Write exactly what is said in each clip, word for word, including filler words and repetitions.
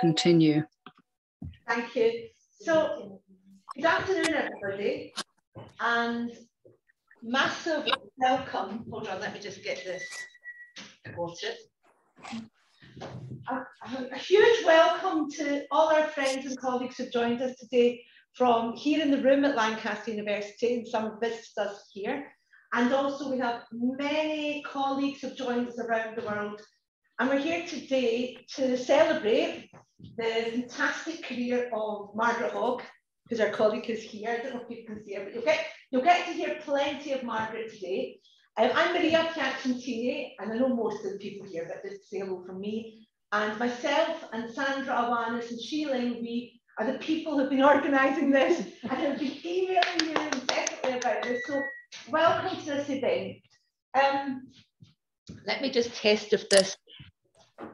continue. Thank you. So, good afternoon, everybody, and massive welcome. Hold on, let me just get this quoted. A, a huge welcome to all our friends and colleagues who've joined us today from here in the room at Lancaster University, and some visited us here. And also we have many colleagues who've joined us around the world. And we're here today to celebrate the fantastic career of Margaret Hogg, who's our colleague who's here. I don't know if you can see her, but you'll get, you'll get to hear plenty of Margaret today. Um, I'm Maria Ciancinti, and I know most of the people here, but just to say hello from me. And myself and Sandra Avanis and Sheila, we are the people who've been organising this and have been emailing you definitely about this. So welcome to this event. Um, let me just test if this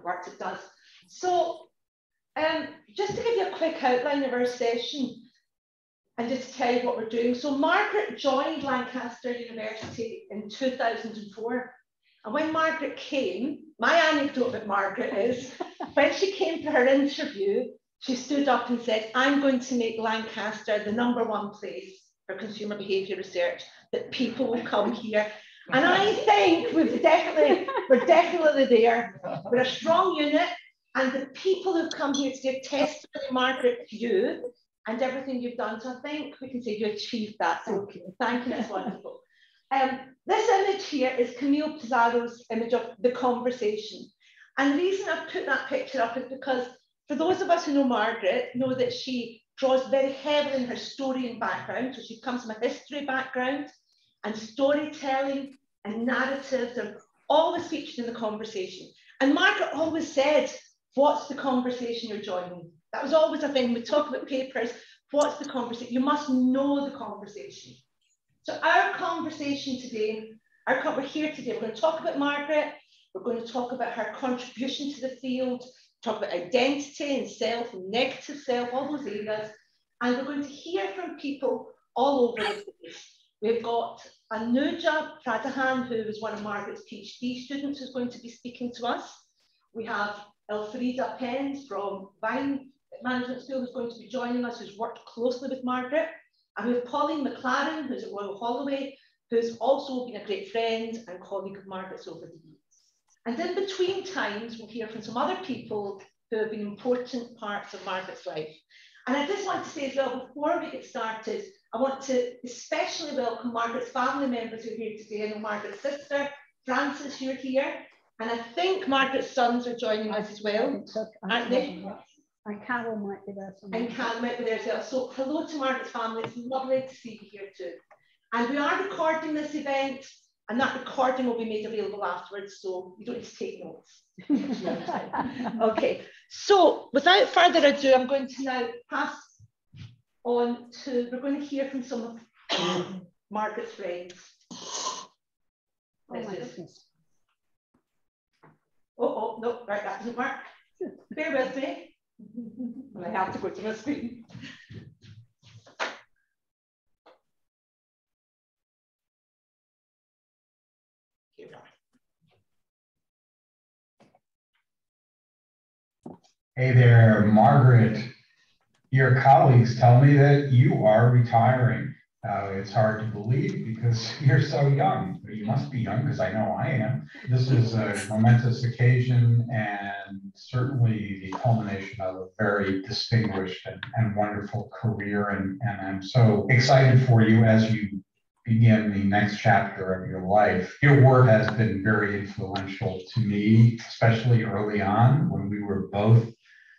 works, it does. So um, just to give you a quick outline of our session and just to tell you what we're doing. So Margaret joined Lancaster University in two thousand four. And when Margaret came, my anecdote about Margaret is, when she came for her interview, she stood up and said, I'm going to make Lancaster the number one place for consumer behaviour research, that people will come here. And I think we've definitely, we're definitely there. We're a strong unit, and the people who've come here today test really, Margaret, you and everything you've done. So I think we can say you achieved that. So okay. Thank you, that's wonderful. Um, this image here is Camille Pizarro's image of The Conversation. And the reason I've put that picture up is because for those of us who know Margaret, know that she draws very heavily in her story and background. So she comes from a history background, and storytelling and narratives are always featured in The Conversation. And Margaret always said, what's the conversation you're joining? That was always a thing. We talk about papers, what's the conversation? You must know the conversation. So our conversation today, our, we're here today, we're going to talk about Margaret, we're going to talk about her contribution to the field, talk about identity and self, negative self, all those areas, and we're going to hear from people all over the place. We've got Anuja Pradhan, who was one of Margaret's PhD students, who's going to be speaking to us. We have Elfriede Penz from W U Management School, who's going to be joining us, who's worked closely with Margaret. And we have Pauline Maclaran, who's at Royal Holloway, who's also been a great friend and colleague of Margaret's over the years. And in between times, we'll hear from some other people who have been important parts of Margaret's life. And I just want to say as well, before we get started, I want to especially welcome Margaret's family members who are here today, and Margaret's sister, Frances, you're here. And I think Margaret's sons are joining us as well, so, aren't they? And Carol might be there somewhere. And Carol might be there as well. So hello to Margaret's family. It's lovely to see you here too. And we are recording this event, and that recording will be made available afterwards, so you don't need to take notes. Okay. So without further ado, I'm going to now pass on to, we're going to hear from some of Margaret's friends. Oh my goodness. Oh, oh, no, right, that doesn't work. Bear with me. I have to go to my screen. Here we are. Hey there, Margaret. Your colleagues tell me that you are retiring. Uh, it's hard to believe because you're so young. You must be young because I know I am. This is a momentous occasion and certainly the culmination of a very distinguished and, and wonderful career. And, and I'm so excited for you as you begin the next chapter of your life. Your work has been very influential to me, especially early on when we were both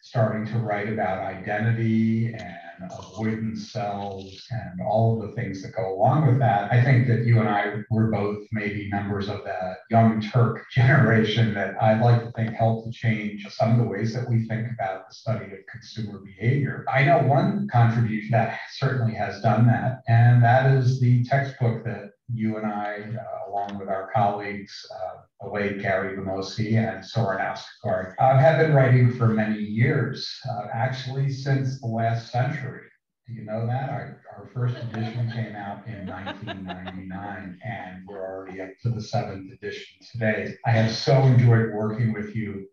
starting to write about identity and avoidance selves and all of the things that go along with that. I think that you and I were both maybe members of that young Turk generation that I'd like to think helped to change some of the ways that we think about the study of consumer behavior. I know one contribution that certainly has done that, and that is the textbook that you and I, uh, along with our colleagues, uh, the late Gary Bamossy and Soren Askegaard, uh, have been writing for many years, uh, actually since the last century. Do you know that? Our, our first edition came out in nineteen ninety-nine, and we're already up to the seventh edition today. I have so enjoyed working with you.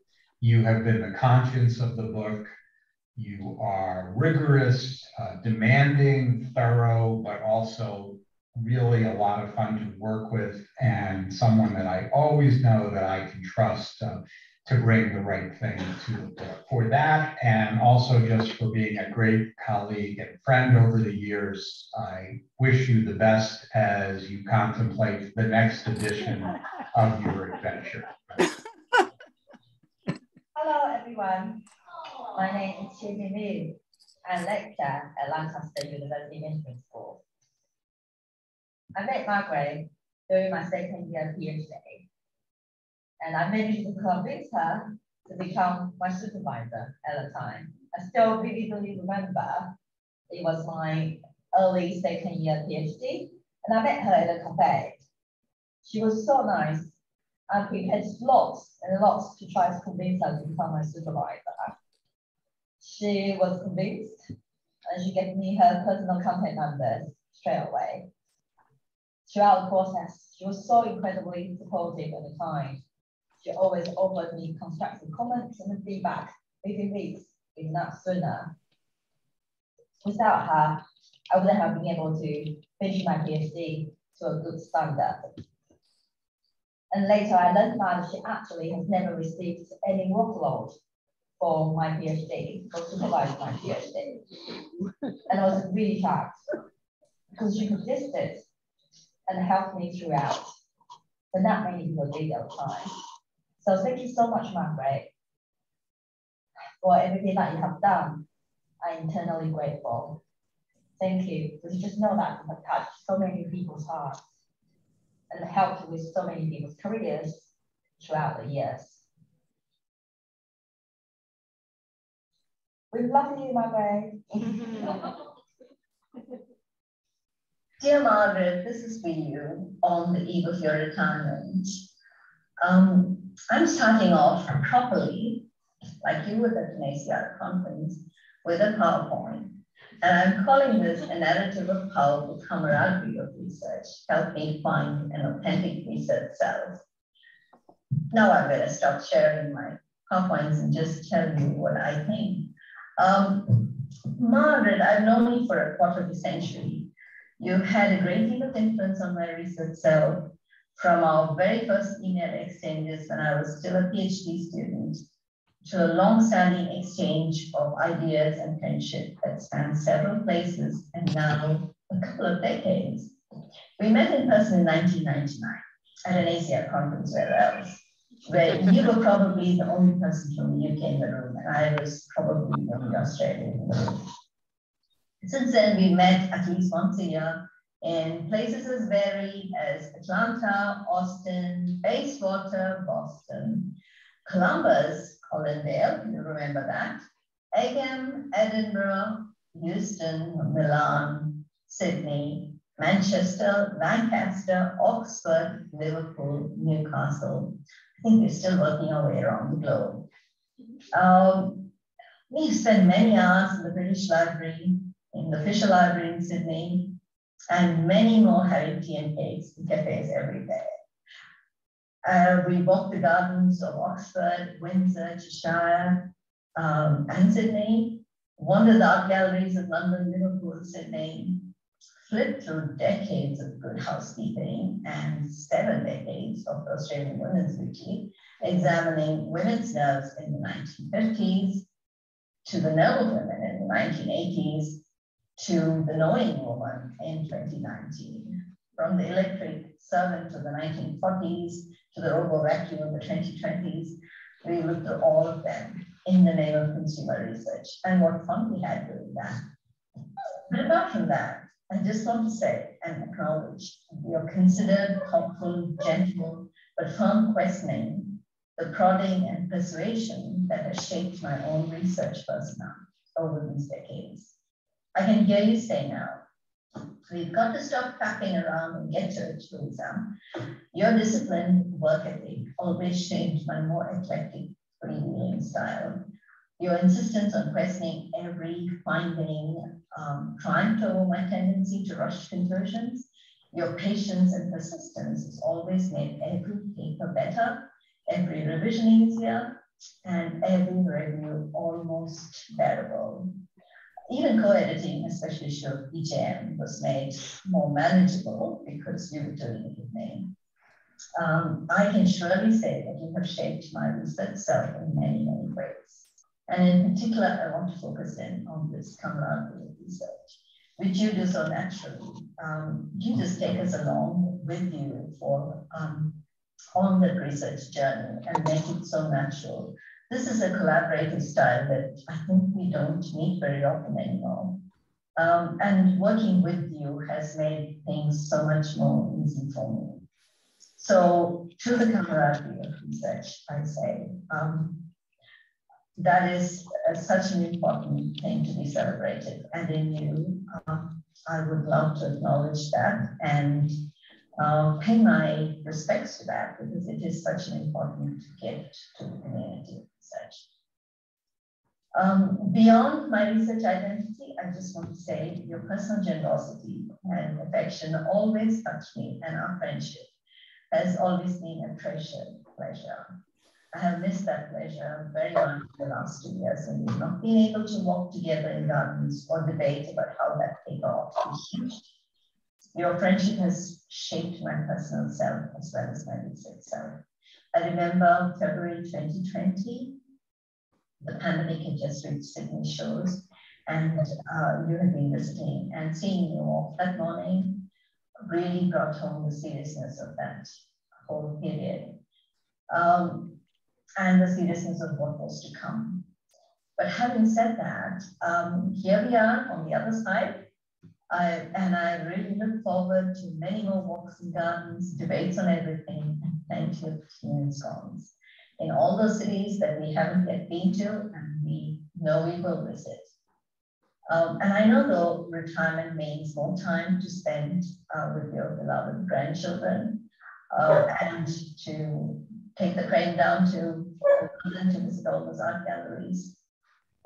You have been the conscience of the book. You are rigorous, uh, demanding, thorough, but also really a lot of fun to work with, and someone that I always know that I can trust uh, to bring the right thing to the book. For that, and also just for being a great colleague and friend over the years, I wish you the best as you contemplate the next edition of your adventure. Hello everyone, my name is Timmy Moo. I'm a lecturer at Lancaster University Management School. I met Margaret during my second year PhD, and I managed to convince her to become my supervisor at the time. I still vividly remember it was my early second year PhD, and I met her at a cafe. She was so nice. And we had lots and lots to try to convince her to become my supervisor. She was convinced, and she gave me her personal contact numbers straight away. Throughout the process, she was so incredibly supportive at the time. She always offered me constructive comments and feedback within weeks, if not sooner. Without her, I wouldn't have been able to finish my PhD to a good standard. And later I learned that she actually has never received any workload for my PhD, for supervising my PhD. And I was really shocked because she persisted and helped me throughout. But not many people did at the time. So thank you so much, Margaret, for everything that you have done. I'm eternally grateful. Thank you. Because you just know that you have touched so many people's hearts and helped with so many people's careers throughout the years. We love you, Margaret. Dear Margaret, this is for you on the eve of your retirement. Um, I'm starting off properly, like you would at an A C R conference, with a PowerPoint. And I'm calling this a narrative of powerful camaraderie of research. Help me find an authentic research self. Now I better stop sharing my PowerPoints and just tell you what I think. Um, Margaret, I've known you for a quarter of a century. You've had a great deal of influence on my research self from our very first email exchanges when I was still a PhD student, to a long-standing exchange of ideas and friendship that spans several places and now a couple of decades. We met in person in nineteen ninety-nine at an A C R conference where else, where you were probably the only person from the U K in the room, and I was probably the only Australian in the room. Since then, we met at least once a year in places as varied as Atlanta, Austin, Bayswater, Boston, Columbus, Hollandale, you remember that, Egham, Edinburgh, Houston, Milan, Sydney, Manchester, Lancaster, Oxford, Liverpool, Newcastle. I think we're still working our way around the globe. Um, we spent many hours in the British Library, in the Fisher Library in Sydney, and many more Harry tea and cakes and cafes every day. Uh, we walked the gardens of Oxford, Windsor, Cheshire, um, and Sydney, wandered the art galleries of London, Liverpool, Sydney, flipped through decades of good housekeeping and seven decades of the Australian Women's Weekly, examining women's nerves in the nineteen fifties, to the noble women in the nineteen eighties, to the knowing woman in twenty nineteen, from the electric servant of the nineteen forties, to the robo-vacuum of the twenty twenties. We looked at all of them in the name of consumer research, and what fun we had doing that. But apart from that, I just want to say and acknowledge your considered, thoughtful, gentle, but firm questioning, the prodding and persuasion that has shaped my own research persona over these decades. I can hear you say now, we've got to stop packing around and get to it, Louisa. Your disciplined work ethic always shaped my more eclectic reading style. Your insistence on questioning every finding um, triumphed over my tendency to rush conclusions. Your patience and persistence has always made every paper better, every revision easier, and everywhere we were almost bearable. Even co-editing, especially short E J M, was made more manageable because we were doing it with me. Um, I can surely say that you have shaped my research self in many, many ways. And in particular, I want to focus in on this camaraderie research, which you do so naturally. Um, you just take us along with you for um, on the research journey and make it so natural. This is a collaborative style that I think we don't meet very often anymore. Um, and working with you has made things so much more easy for me. So to the camaraderie of research, I say, um, that is uh, such an important thing to be celebrated. And in you, uh, I would love to acknowledge that and uh, pay my respects to that, because it is such an important gift to the community. Research. Um, beyond my research identity, I just want to say your personal generosity and affection always touched me, and our friendship has always been a treasured pleasure. I have missed that pleasure very much for the last two years, and we've not been able to walk together in gardens or debate about how that paper ought to be huge. Your friendship has shaped my personal self as well as my research self. I remember February twenty twenty, the pandemic had just reached Sydney shores, and uh, you had been visiting, and seeing you off that morning really brought home the seriousness of that whole period um, and the seriousness of what was to come. But having said that, um, here we are on the other side, I, and I really look forward to many more walks in gardens, debates on everything, thank you for songs in all those cities that we haven't yet been to and we know we will visit. Um, and I know though retirement means more time to spend uh, with your beloved grandchildren uh, and to take the crane down to London to visit all those art galleries.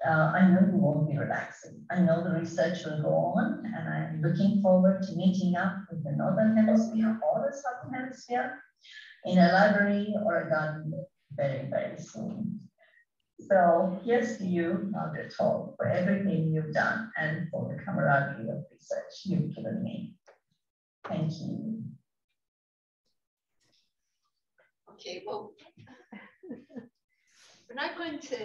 Uh, I know you won't be relaxing. I know the research will go on, and I'm looking forward to meeting up with the Northern Hemisphere or the Southern Hemisphere in a library or a garden very, very soon. So here's to you, Margaret Hogg, for everything you've done and for the camaraderie of research you've given me. Thank you. Okay, well, we're now going to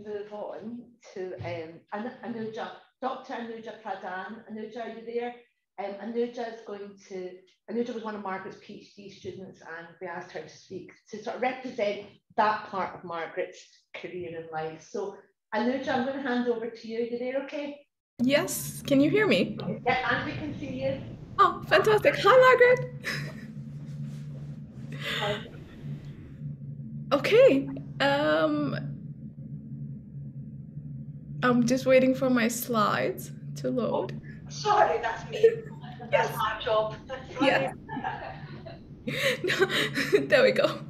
move on to um, Anuja, Doctor Anuja Pradhan. Anuja, are you there? Um, Anuja is going to, Anuja was one of Margaret's PhD students, and we asked her to speak to sort of represent that part of Margaret's career in life. So Anuja, I'm going to hand over to you. Are you there okay? Yes, can you hear me? Yeah, and we can see you. Oh, fantastic. Hi, Margaret. Hi. Okay. Um, I'm just waiting for my slides to load. Sorry, that's me. That's yes. My job. Yeah. There we go.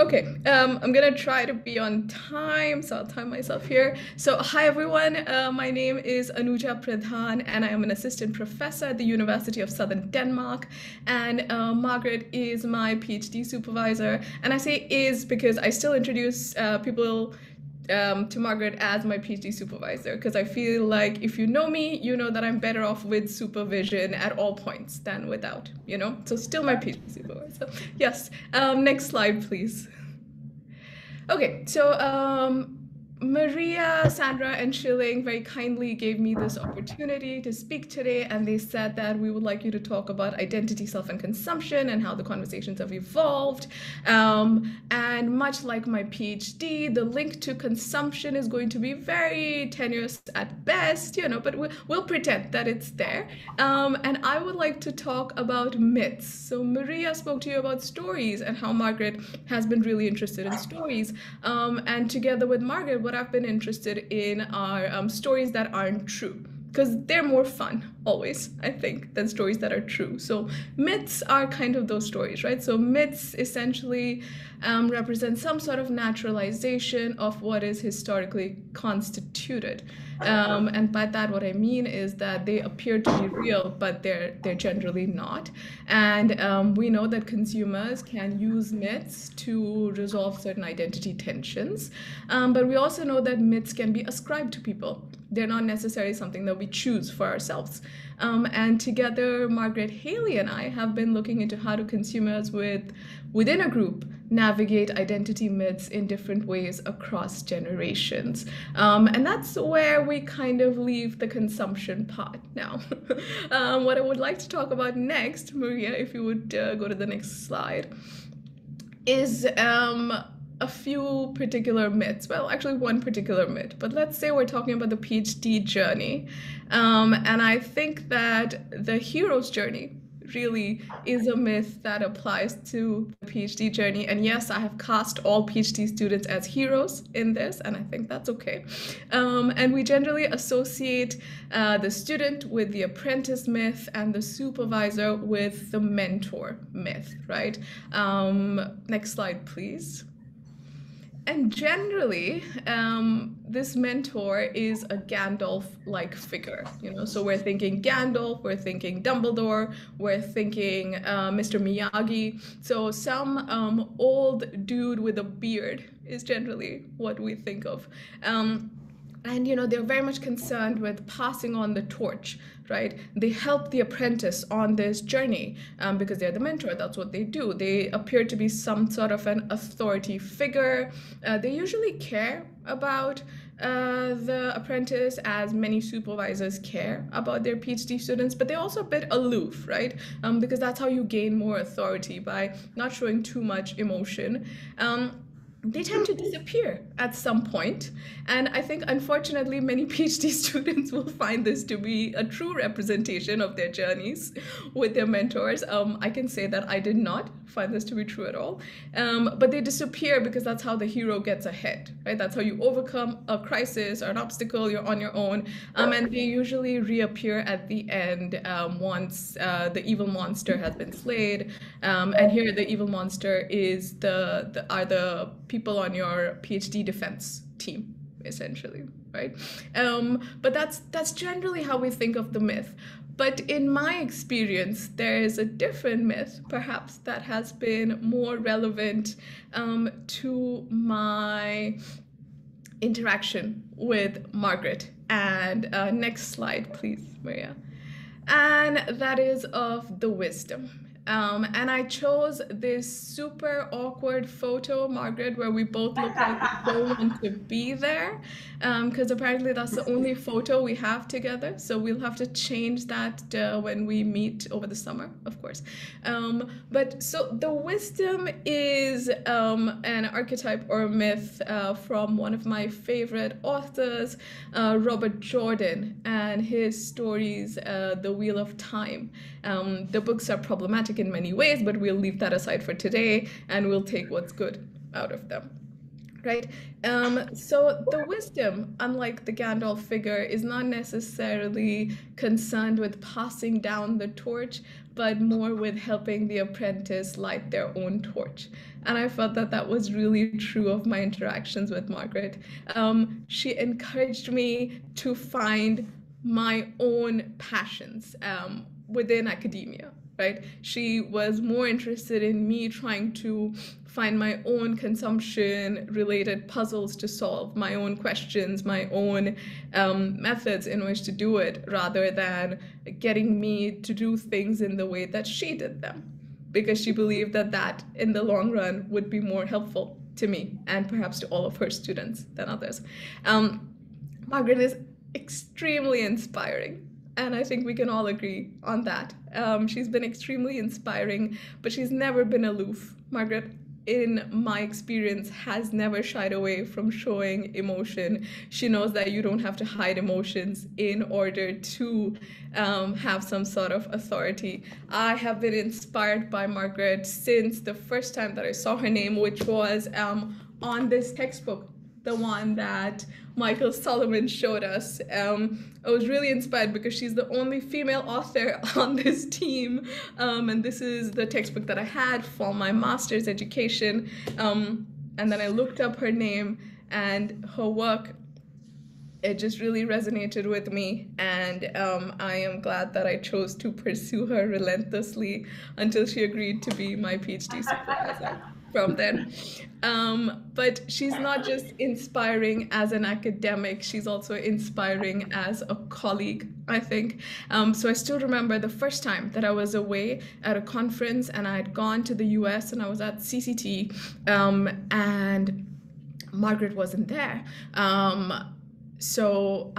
Okay, um, I'm gonna try to be on time, so I'll time myself here. So hi everyone, uh, my name is Anuja Pradhan, and I am an assistant professor at the University of Southern Denmark. And uh, Margaret is my PhD supervisor, and I say is because I still introduce uh, people Um, to Margaret as my PhD supervisor, because I feel like if you know me, you know that I'm better off with supervision at all points than without, you know, so still my PhD supervisor. Yes, um, next slide, please. Okay, so um, Maria, Sandra, and Schilling very kindly gave me this opportunity to speak today, and they said that we would like you to talk about identity, self, and consumption and how the conversations have evolved. Um, and much like my PhD, the link to consumption is going to be very tenuous at best, you know, but we'll, we'll pretend that it's there. Um, and I would like to talk about myths. So Maria spoke to you about stories and how Margaret has been really interested in stories. Um, and together with Margaret, what I've been interested in are um, stories that aren't true, because they're more fun, always, I think, than stories that are true. So myths are kind of those stories, right? So myths essentially um, represent some sort of naturalization of what is historically constituted. Um, and by that, what I mean is that they appear to be real, but they're, they're generally not. And um, we know that consumers can use myths to resolve certain identity tensions. Um, but we also know that myths can be ascribed to people. They're not necessarily something that we choose for ourselves. Um, and together, Margaret Haley and I have been looking into how do consumers with, within a group navigate identity myths in different ways across generations. Um, and that's where we kind of leave the consumption part now. um, what I would like to talk about next, Maria, if you would uh, go to the next slide, is um, a few particular myths. Well, actually one particular myth, but let's say we're talking about the PhD journey. Um, and I think that the hero's journey really is a myth that applies to the PhD journey. And yes, I have cast all PhD students as heroes in this, and I think that's okay. Um, and we generally associate uh, the student with the apprentice myth and the supervisor with the mentor myth, right? Um, next slide, please. And generally, um, this mentor is a Gandalf-like figure, you know, so we're thinking Gandalf, we're thinking Dumbledore, we're thinking uh, Mister Miyagi. So some um, old dude with a beard is generally what we think of. Um, and, you know, they're very much concerned with passing on the torch. Right? They help the apprentice on this journey um, because they're the mentor. That's what they do. They appear to be some sort of an authority figure. Uh, they usually care about uh, the apprentice as many supervisors care about their PhD students, but they're also a bit aloof, right? Um, because that's how you gain more authority, by not showing too much emotion. Um, They tend to disappear at some point. And I think, unfortunately, many PhD students will find this to be a true representation of their journeys with their mentors. Um, I can say that I did not find this to be true at all. Um, but they disappear because that's how the hero gets ahead, right? That's how you overcome a crisis or an obstacle. You're on your own. Um, and they usually reappear at the end um, once uh, the evil monster has been slayed. Um, and here the evil monster is the, the are the people on your PhD defense team, essentially, right? Um, but that's that's generally how we think of the myth. But in my experience, there is a different myth, perhaps, that has been more relevant um, to my interaction with Margaret. And uh, next slide, please, Maria. And that is of the wisdom. Um, and I chose this super awkward photo, Margaret, where we both look like we don't want to be there, because um, apparently that's the only photo we have together. So we'll have to change that uh, when we meet over the summer, of course. Um, but so the wisdom is um, an archetype or a myth uh, from one of my favorite authors, uh, Robert Jordan, and his stories, uh, The Wheel of Time. Um, the books are problematic in many ways, but we'll leave that aside for today, and we'll take what's good out of them, right? Um, so the wisdom, unlike the Gandalf figure, is not necessarily concerned with passing down the torch, but more with helping the apprentice light their own torch. And I felt that that was really true of my interactions with Margaret. Um, she encouraged me to find my own passions um, within academia. Right? She was more interested in me trying to find my own consumption-related puzzles to solve, my own questions, my own um, methods in which to do it, rather than getting me to do things in the way that she did them, because she believed that that, in the long run, would be more helpful to me and perhaps to all of her students than others. Um, Margaret is extremely inspiring. And I think we can all agree on that. Um, she's been extremely inspiring, but she's never been aloof. Margaret, in my experience, has never shied away from showing emotion. She knows that you don't have to hide emotions in order to um, have some sort of authority. I have been inspired by Margaret since the first time that I saw her name, which was um, on this textbook the one that Michael Solomon showed us. Um, I was really inspired because she's the only female author on this team. Um, and this is the textbook that I had for my master's education. Um, and then I looked up her name and her work. It just really resonated with me, and um, I am glad that I chose to pursue her relentlessly until she agreed to be my PhD supervisor from then. Um, but she's not just inspiring as an academic, she's also inspiring as a colleague, I think. Um, so I still remember the first time that I was away at a conference, and I had gone to the U S, and I was at C C T, um, and Margaret wasn't there. Um, So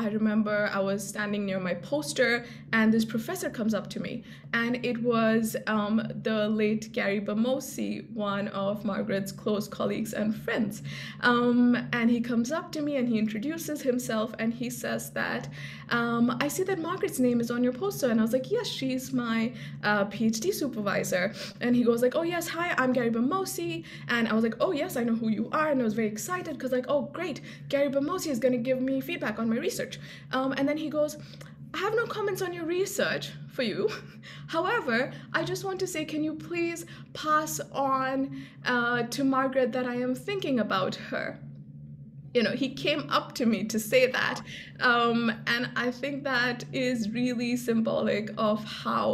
I remember I was standing near my poster, and this professor comes up to me, and it was um, the late Gary Bamossy, one of Margaret's close colleagues and friends. Um, and he comes up to me and he introduces himself, and he says that, um, I see that Margaret's name is on your poster. And I was like, yes, she's my uh, PhD supervisor. And he goes like, oh yes, hi, I'm Gary Bamossy. And I was like, oh yes, I know who you are. And I was very excited because like, oh great, Gary Bamossy is gonna give me feedback on my research. Um, and then he goes, I have no comments on your research for you. However, I just want to say, can you please pass on uh, to Margaret that I am thinking about her? You know, he came up to me to say that. Um, and I think that is really symbolic of how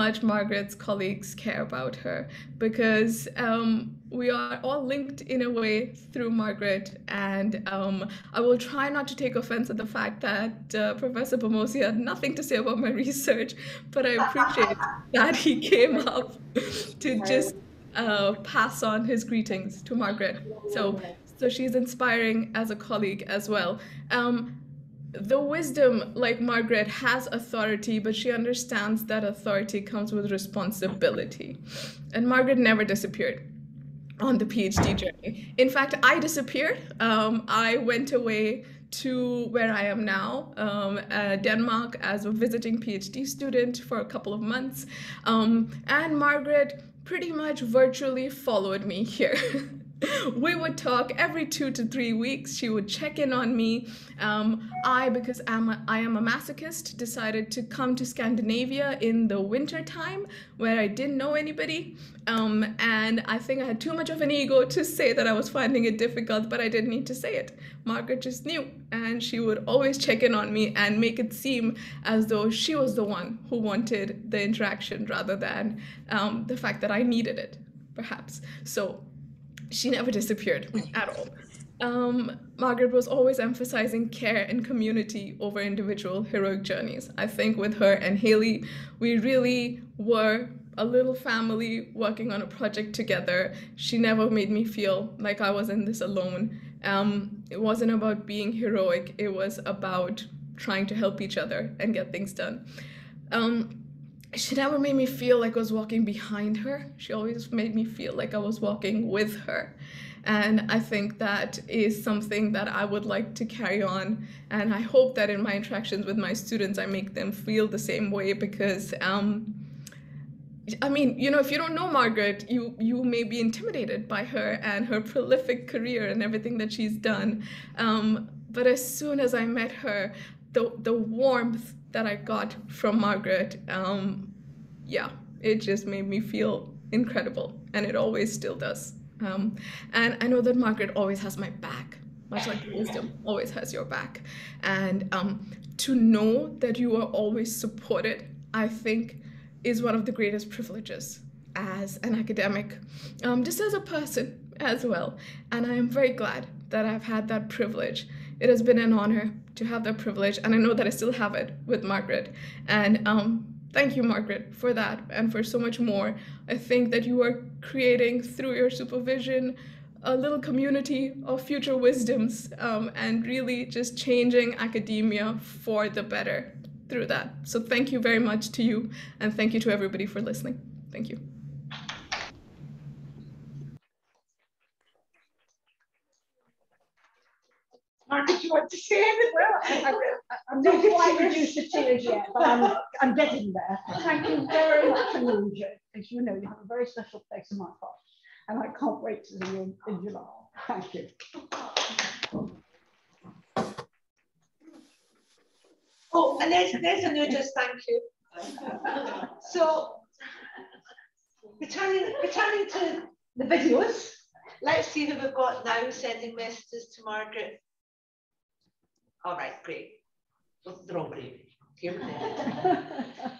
much Margaret's colleagues care about her, because um, we are all linked in a way through Margaret. And um, I will try not to take offense at the fact that uh, Professor Bamossy had nothing to say about my research, but I appreciate that he came up to just uh, pass on his greetings to Margaret. So. So she's inspiring as a colleague as well. Um, the wisdom, like Margaret, has authority, but she understands that authority comes with responsibility. And Margaret never disappeared on the PhD journey. In fact, I disappeared. Um, I went away to where I am now, um, uh, Denmark, as a visiting PhD student for a couple of months. Um, and Margaret pretty much virtually followed me here. We would talk every two to three weeks. She would check in on me. Um, I, because I'm a, I am a masochist, decided to come to Scandinavia in the winter time where I didn't know anybody. Um, and I think I had too much of an ego to say that I was finding it difficult, but I didn't need to say it. Margaret just knew, and she would always check in on me and make it seem as though she was the one who wanted the interaction rather than um, the fact that I needed it, perhaps. So. She never disappeared at all. Um, Margaret was always emphasizing care and community over individual heroic journeys. I think with her and Haley, we really were a little family working on a project together. She never made me feel like I was in this alone. Um, it wasn't about being heroic. It was about trying to help each other and get things done. Um, She never made me feel like I was walking behind her. She always made me feel like I was walking with her. And I think that is something that I would like to carry on. And I hope that in my interactions with my students, I make them feel the same way because, um, I mean, you know, if you don't know Margaret, you, you may be intimidated by her and her prolific career and everything that she's done. Um, but as soon as I met her, the, the warmth that I got from Margaret, um, yeah, it just made me feel incredible, and it always still does. Um, and I know that Margaret always has my back, much like wisdom always has your back. And um, to know that you are always supported, I think, is one of the greatest privileges as an academic, um, just as a person as well. And I am very glad that I've had that privilege. It has been an honor to have that privilege, and I know that I still have it with Margaret. And um, thank you, Margaret, for that and for so much more. I think that you are creating, through your supervision, a little community of future wisdoms um, and really just changing academia for the better through that. So thank you very much to you, and thank you to everybody for listening. Thank you. Margaret, do you want to say anything? Well, I, I, I'm not quite reduced to tears yet, but I'm, I'm getting there. Thank you very much, Anuja. As you know, you have a very special place in my heart, and I can't wait to see you in July. Thank you. And there's, there's Anuja's thank you. So, returning, returning to the videos, let's see who we've got now sending messages to Margaret. All right, great. They're all great.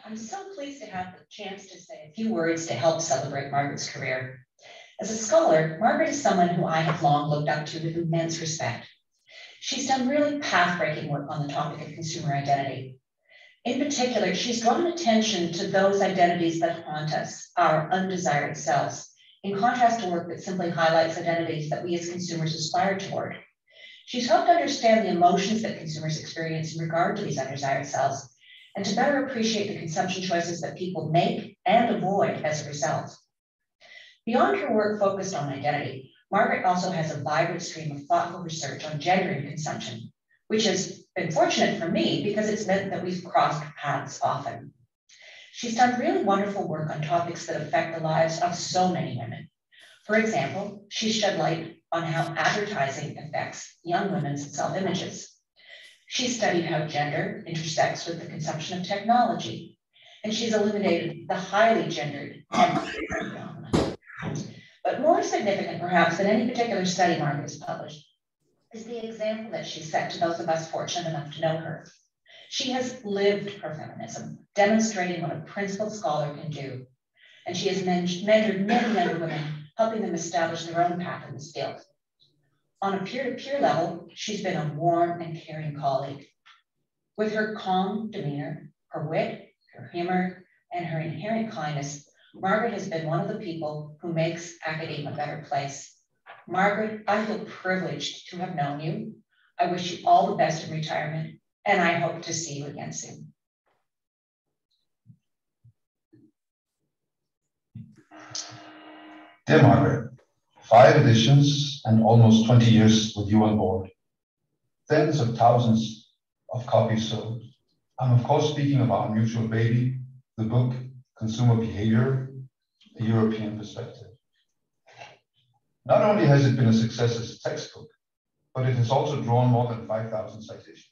I'm so pleased to have the chance to say a few words to help celebrate Margaret's career. As a scholar, Margaret is someone who I have long looked up to with immense respect. She's done really path-breaking work on the topic of consumer identity. In particular, she's drawn attention to those identities that haunt us, our undesired selves, in contrast to work that simply highlights identities that we as consumers aspire toward. She's helped understand the emotions that consumers experience in regard to these undesired selves, and to better appreciate the consumption choices that people make and avoid as a result. Beyond her work focused on identity, Margaret also has a vibrant stream of thoughtful research on gender and consumption, which has been fortunate for me because it's meant that we've crossed paths often. She's done really wonderful work on topics that affect the lives of so many women. For example, she shed light on how advertising affects young women's self-images. She studied how gender intersects with the consumption of technology, and she's illuminated the highly gendered phenomenon. But more significant, perhaps, than any particular study Margaret has published, is the example that she set to those of us fortunate enough to know her. She has lived her feminism, demonstrating what a principled scholar can do, and she has mentored many younger women, helping them establish their own path in this field. On a peer-to-peer level, she's been a warm and caring colleague. With her calm demeanor, her wit, her humor, and her inherent kindness, Margaret has been one of the people who makes academia a better place. Margaret, I feel privileged to have known you. I wish you all the best in retirement, and I hope to see you again soon. Dear Margaret, five editions and almost twenty years with you on board. Tens of thousands of copies sold. I'm of course speaking about Mutual Baby, the book, Consumer Behavior, a European Perspective. Not only has it been a success as a textbook, but it has also drawn more than five thousand citations.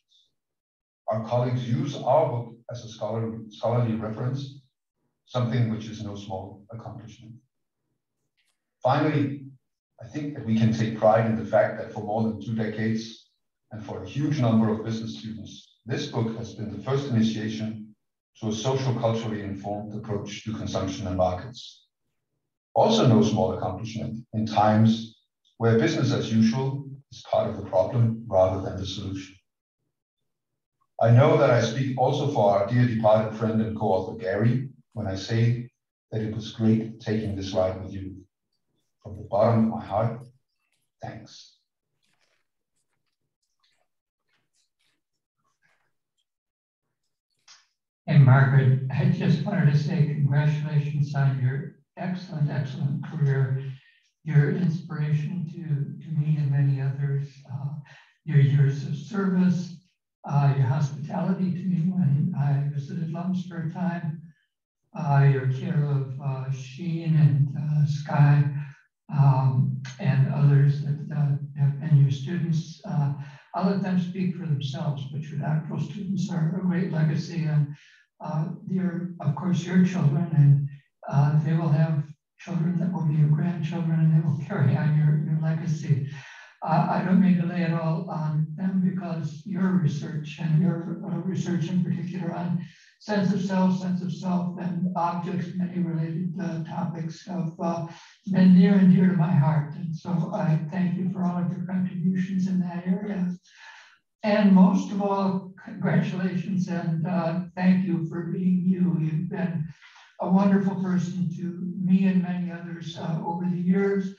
Our colleagues use our book as a scholarly, scholarly reference, something which is no small accomplishment. Finally, I think that we can take pride in the fact that for more than two decades, and for a huge number of business students, this book has been the first initiation to a social culturally informed approach to consumption and markets. Also no small accomplishment in times where business as usual is part of the problem rather than the solution. I know that I speak also for our dear departed friend and co-author Gary when I say that it was great taking this ride with you. From the bottom of my heart, thanks. Hey, Margaret, I just wanted to say congratulations on your excellent, excellent career. Your inspiration to, to me and many others, uh, your years of service, uh, your hospitality to me when I visited Lumps for a time, uh, your care of uh, Sheen and uh, Sky, Um, and others that uh, have been your students. Uh, I'll let them speak for themselves, but your doctoral students are a great legacy, and uh, they're, of course, your children, and uh, they will have children that will be your grandchildren, and they will carry on your, your legacy. Uh, I don't mean to lay it all on them because your research, and your uh, research in particular on sense of self, sense of self, and objects, many related uh, topics have uh, been near and dear to my heart. And so I thank you for all of your contributions in that area. And most of all, congratulations and uh, thank you for being you. You've been a wonderful person to me and many others uh, over the years.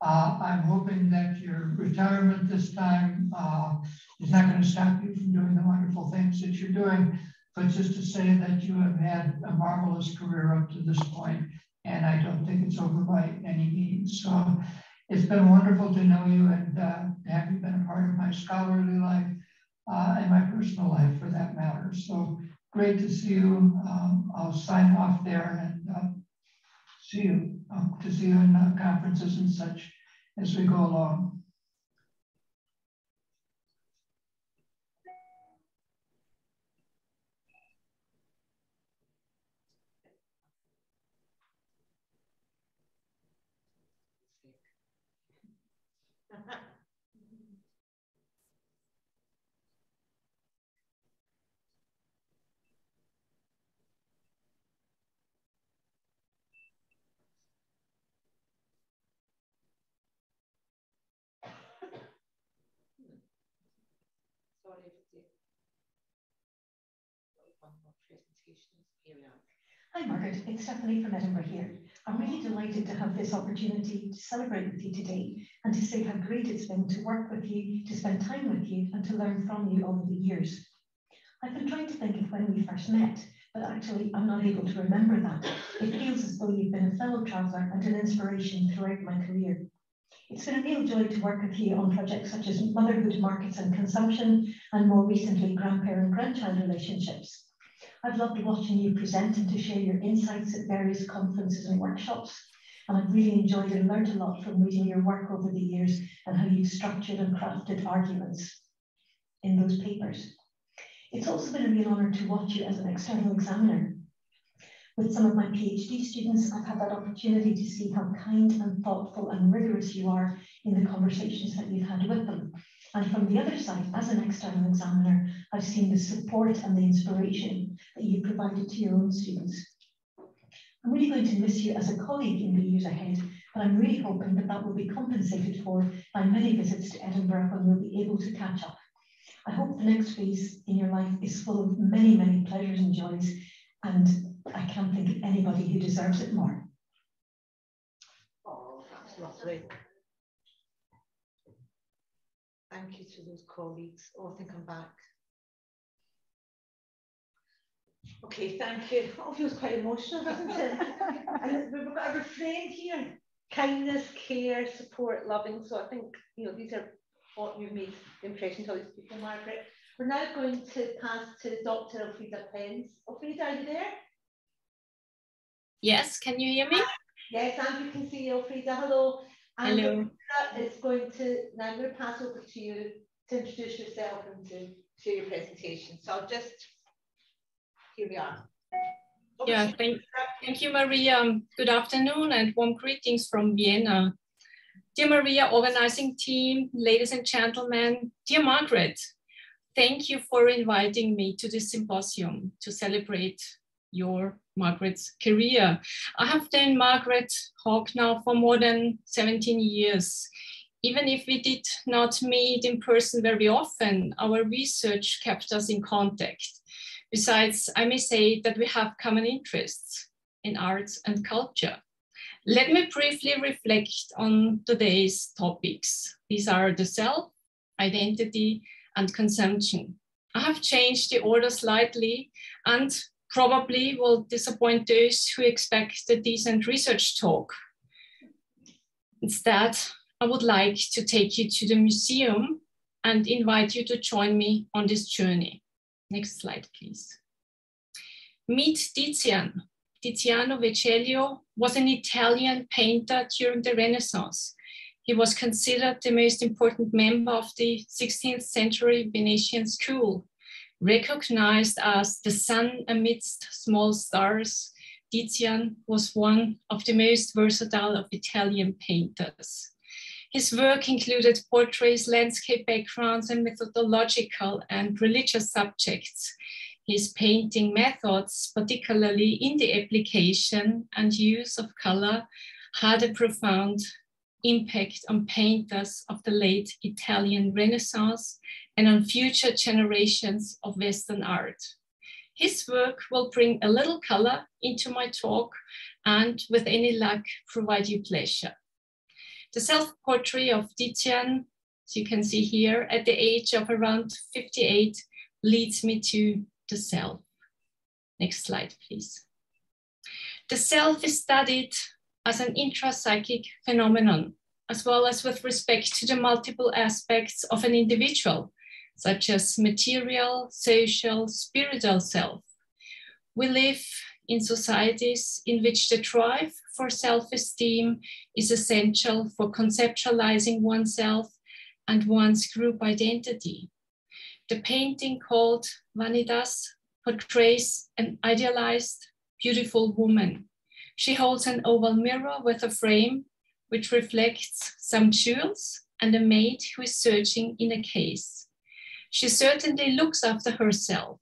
Uh, I'm hoping that your retirement this time uh, is not going to stop you from doing the wonderful things that you're doing, but just to say that you have had a marvelous career up to this point, and I don't think it's over by any means. So it's been wonderful to know you and uh, have you been a part of my scholarly life uh, and my personal life for that matter. So great to see you. Um, I'll sign off there and uh, see you. Um, to see you in uh, conferences and such as we go along. of presentations. Here we are. Hi Margaret, it's Stephanie from Edinburgh here. I'm really delighted to have this opportunity to celebrate with you today and to say how great it's been to work with you, to spend time with you and to learn from you over the years. I've been trying to think of when we first met, but actually I'm not able to remember that. It feels as though you've been a fellow traveller and an inspiration throughout my career. It's been a real joy to work with you on projects such as motherhood, markets and consumption, and more recently grandparent-grandchild relationships. I've loved watching you present and to share your insights at various conferences and workshops, and I've really enjoyed and learned a lot from reading your work over the years and how you've structured and crafted arguments in those papers. It's also been a real honour to watch you as an external examiner. With some of my PhD students, I've had that opportunity to see how kind and thoughtful and rigorous you are in the conversations that you've had with them. And from the other side, as an external examiner, I've seen the support and the inspiration that you've provided to your own students. I'm really going to miss you as a colleague in the years ahead, but I'm really hoping that that will be compensated for by many visits to Edinburgh when we'll be able to catch up. I hope the next phase in your life is full of many, many pleasures and joys, and I can't think of anybody who deserves it more. Oh, that's lovely. Thank you to those colleagues. Oh, I think I'm back. Okay, thank you. Oh, it feels quite emotional, doesn't it? And we've got a refrain here. Kindness, care, support, loving. So I think, you know, these are what you've made the impression to all these people, Margaret. We're now going to pass to Doctor Elfriede Penz. Elfriede, are you there? Yes, can you hear me? Yes, and you can see Elfriede. Hello. And hello. It's going to, now I'm going to pass over to you to introduce yourself and to share your presentation. So I'll just, here we are. Over yeah, thank, thank you, Maria. Good afternoon and warm greetings from Vienna. Dear Maria, organizing team, ladies and gentlemen, dear Margaret, thank you for inviting me to this symposium to celebrate your Margaret's career. I have known Margaret Hogg now for more than seventeen years. Even if we did not meet in person very often, our research kept us in contact. Besides, I may say that we have common interests in arts and culture. Let me briefly reflect on today's topics. These are the self, identity, and consumption. I have changed the order slightly and probably will disappoint those who expect a decent research talk. Instead, I would like to take you to the museum and invite you to join me on this journey. Next slide, please. Meet Tizian. Tiziano Vecellio was an Italian painter during the Renaissance. He was considered the most important member of the sixteenth century Venetian school. Recognized as the sun amidst small stars, Tizian was one of the most versatile of Italian painters. His work included portraits, landscape backgrounds, and methodological and religious subjects. His painting methods, particularly in the application and use of color, had a profound impact on painters of the late Italian Renaissance and on future generations of Western art. His work will bring a little color into my talk and, with any luck, provide you pleasure. The self-portrait of Tizian, as you can see here, at the age of around fifty-eight, leads me to the self. Next slide, please. The self is studied as an intrapsychic phenomenon, as well as with respect to the multiple aspects of an individual, such as material, social, spiritual self. We live in societies in which the drive for self-esteem is essential for conceptualizing oneself and one's group identity. The painting called Vanitas portrays an idealized, beautiful woman. She holds an oval mirror with a frame which reflects some jewels and a maid who is searching in a case. She certainly looks after herself,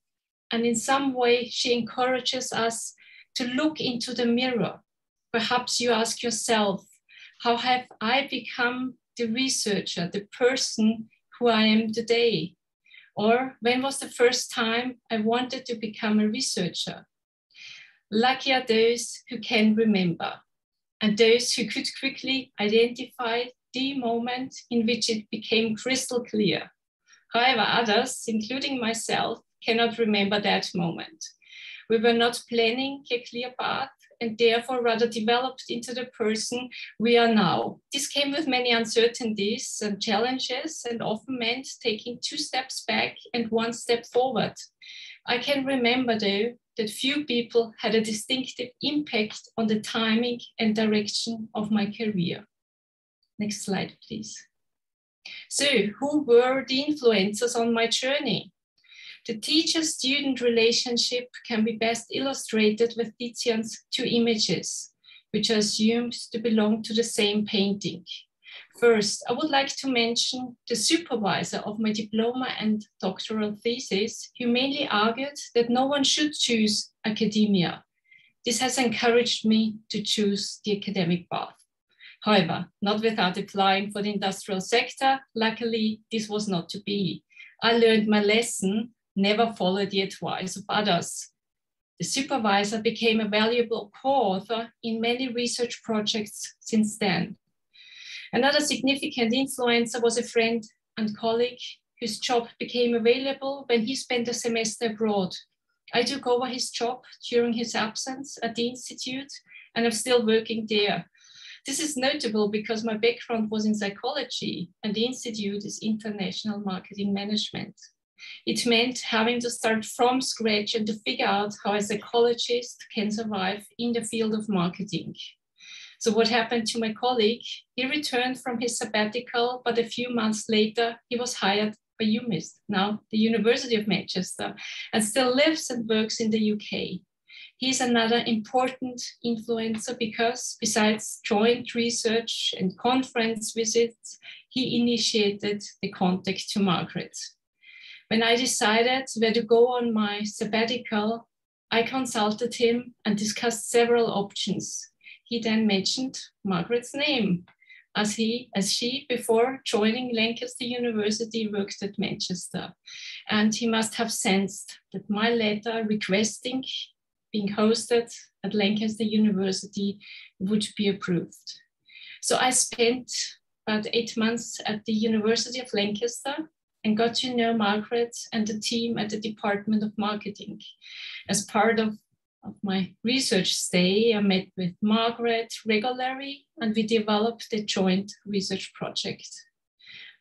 and in some way she encourages us to look into the mirror. Perhaps you ask yourself, how have I become the researcher, the person who I am today? Or when was the first time I wanted to become a researcher? Lucky are those who can remember, and those who could quickly identify the moment in which it became crystal clear. However, others, including myself, cannot remember that moment. We were not planning a clear path and therefore rather developed into the person we are now. This came with many uncertainties and challenges and often meant taking two steps back and one step forward. I can remember though that few people had a distinctive impact on the timing and direction of my career. Next slide, please. So who were the influencers on my journey? The teacher-student relationship can be best illustrated with Titian's two images, which are assumed to belong to the same painting. First, I would like to mention the supervisor of my diploma and doctoral thesis, who mainly argued that no one should choose academia. This has encouraged me to choose the academic path. However, not without applying for the industrial sector. Luckily, this was not to be. I learned my lesson. Never follow the advice of others. The supervisor became a valuable co-author in many research projects since then. Another significant influencer was a friend and colleague whose job became available when he spent a semester abroad. I took over his job during his absence at the Institute, and I'm still working there. This is notable because my background was in psychology, and the Institute is international marketing management. It meant having to start from scratch and to figure out how a psychologist can survive in the field of marketing. So what happened to my colleague? He returned from his sabbatical, but a few months later, he was hired by UMIST, now the University of Manchester, and still lives and works in the U K. He is another important influencer because besides joint research and conference visits, he initiated the contact to Margaret. When I decided where to go on my sabbatical, I consulted him and discussed several options. He then mentioned Margaret's name, as he, as she, before joining Lancaster University, worked at Manchester. And he must have sensed that my letter requesting being hosted at Lancaster University would be approved. So I spent about eight months at the University of Lancaster and got to know Margaret and the team at the Department of Marketing. As part of, of my research stay, I met with Margaret regularly and we developed a joint research project.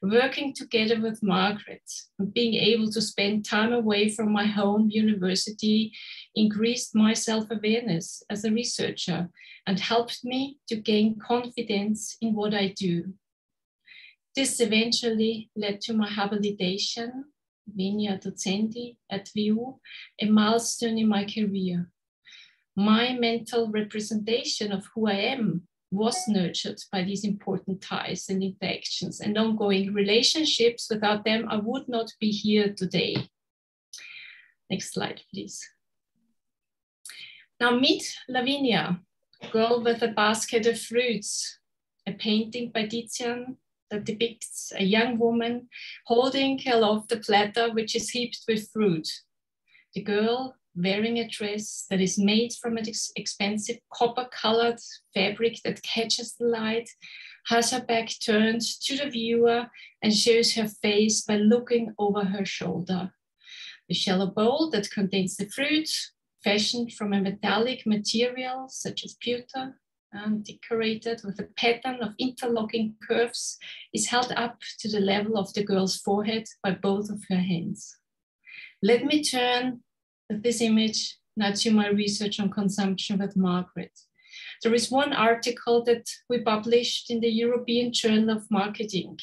Working together with Margaret and being able to spend time away from my home university increased my self-awareness as a researcher and helped me to gain confidence in what I do. This eventually led to my habilitation, Venia Docendi, at W U, a milestone in my career. My mental representation of who I am was nurtured by these important ties and interactions and ongoing relationships. Without them, I would not be here today. Next slide, please. Now meet Lavinia, girl with a basket of fruits, a painting by Titian that depicts a young woman holding aloft the platter which is heaped with fruit. The girl, wearing a dress that is made from an expensive copper-colored fabric that catches the light, has her back turned to the viewer and shows her face by looking over her shoulder. The shallow bowl that contains the fruit, fashioned from a metallic material such as pewter, and decorated with a pattern of interlocking curves, is held up to the level of the girl's forehead by both of her hands. Let me turn with this image now to my research on consumption with Margaret. There is one article that we published in the European Journal of Marketing.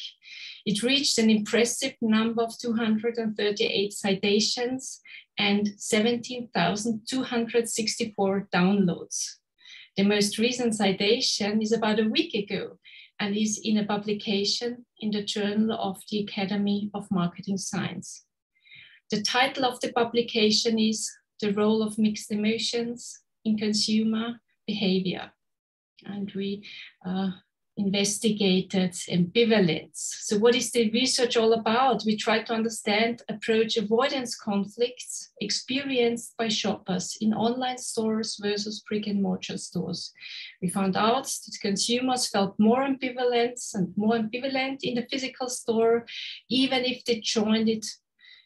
It reached an impressive number of two hundred thirty-eight citations and seventeen thousand two hundred sixty-four downloads. The most recent citation is about a week ago and is in a publication in the Journal of the Academy of Marketing Science. The title of the publication is The Role of Mixed Emotions in Consumer Behavior. And we uh, investigated ambivalence. So what is the research all about? We try to understand approach avoidance conflicts experienced by shoppers in online stores versus brick and mortar stores. We found out that consumers felt more ambivalent and more ambivalent in the physical store, even if they joined it,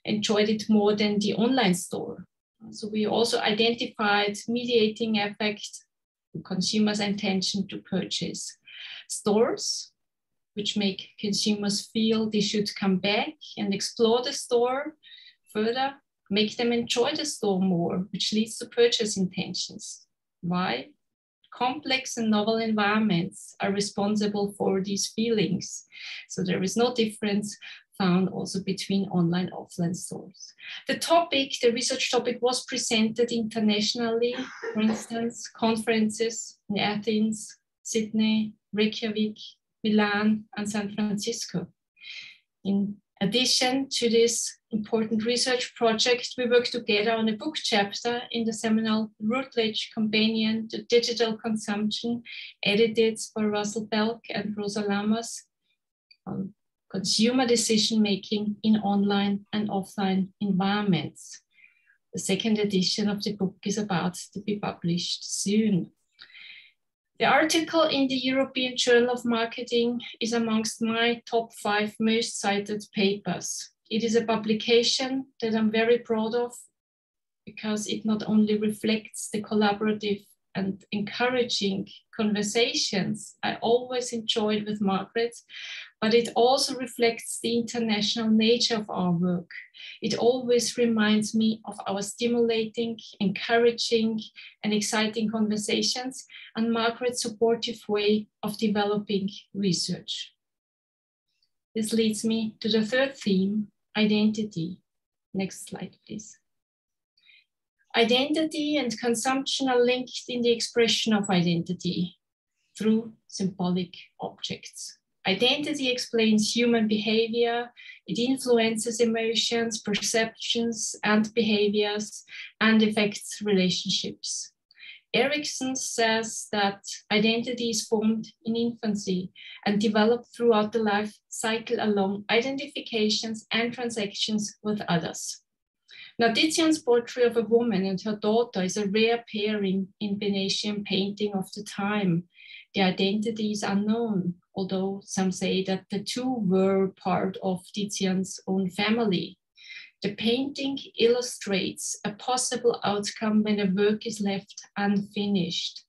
enjoyed it more than the online store. So we also identified mediating affect, consumers' intention to purchase. Stores, which make consumers feel they should come back and explore the store further, make them enjoy the store more, which leads to purchase intentions. Why? Complex and novel environments are responsible for these feelings. So there is no difference found also between online and offline stores. The topic, the research topic, was presented internationally, for instance, conferences in Athens, Sydney, Reykjavik, Milan, and San Francisco. In addition to this important research project, we worked together on a book chapter in the seminal Routledge Companion to Digital Consumption, edited by Russell Belk and Rosa Lamas, on consumer decision-making in online and offline environments. The second edition of the book is about to be published soon. The article in the European Journal of Marketing is amongst my top five most cited papers. It is a publication that I'm very proud of because it not only reflects the collaborative and encouraging conversations I always enjoyed with Margaret, but it also reflects the international nature of our work. It always reminds me of our stimulating, encouraging, and exciting conversations and Margaret's supportive way of developing research. This leads me to the third theme, identity. Next slide, please. Identity and consumption are linked in the expression of identity through symbolic objects. Identity explains human behavior, it influences emotions, perceptions, and behaviors, and affects relationships. Erickson says that identity is formed in infancy and developed throughout the life cycle along identifications and transactions with others. Nadizian's portrait of a woman and her daughter is a rare pairing in Venetian painting of the time. The identity is unknown, although some say that the two were part of Titian's own family. The painting illustrates a possible outcome when a work is left unfinished.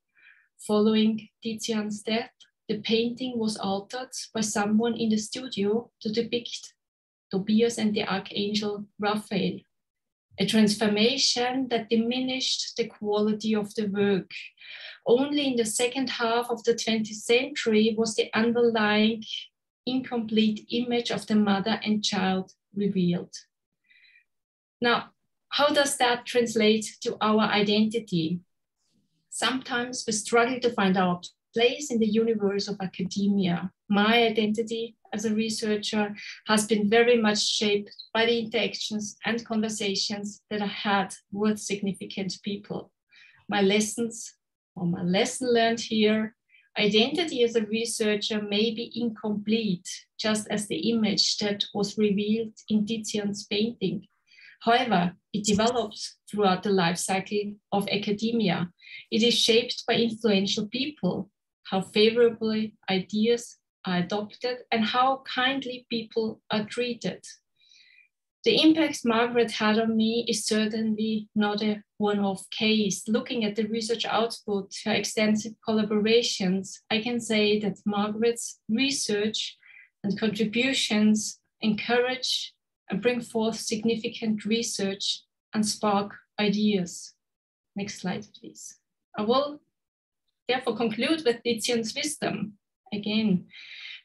Following Titian's death, the painting was altered by someone in the studio to depict Tobias and the archangel Raphael, a transformation that diminished the quality of the work. Only in the second half of the twentieth century was the underlying incomplete image of the mother and child revealed. Now, how does that translate to our identity? Sometimes we struggle to find our place in the universe of academia. My identity as a researcher has been very much shaped by the interactions and conversations that I had with significant people. My lessons, or my lesson learned here, identity as a researcher may be incomplete, just as the image that was revealed in Titian's painting. However, it develops throughout the life cycle of academia. It is shaped by influential people, how favorably ideas are adopted and how kindly people are treated. The impact Margaret had on me is certainly not a one-off case. Looking at the research output, her extensive collaborations, I can say that Margaret's research and contributions encourage and bring forth significant research and spark ideas. Next slide, please. I will therefore conclude with Titian's wisdom. Again,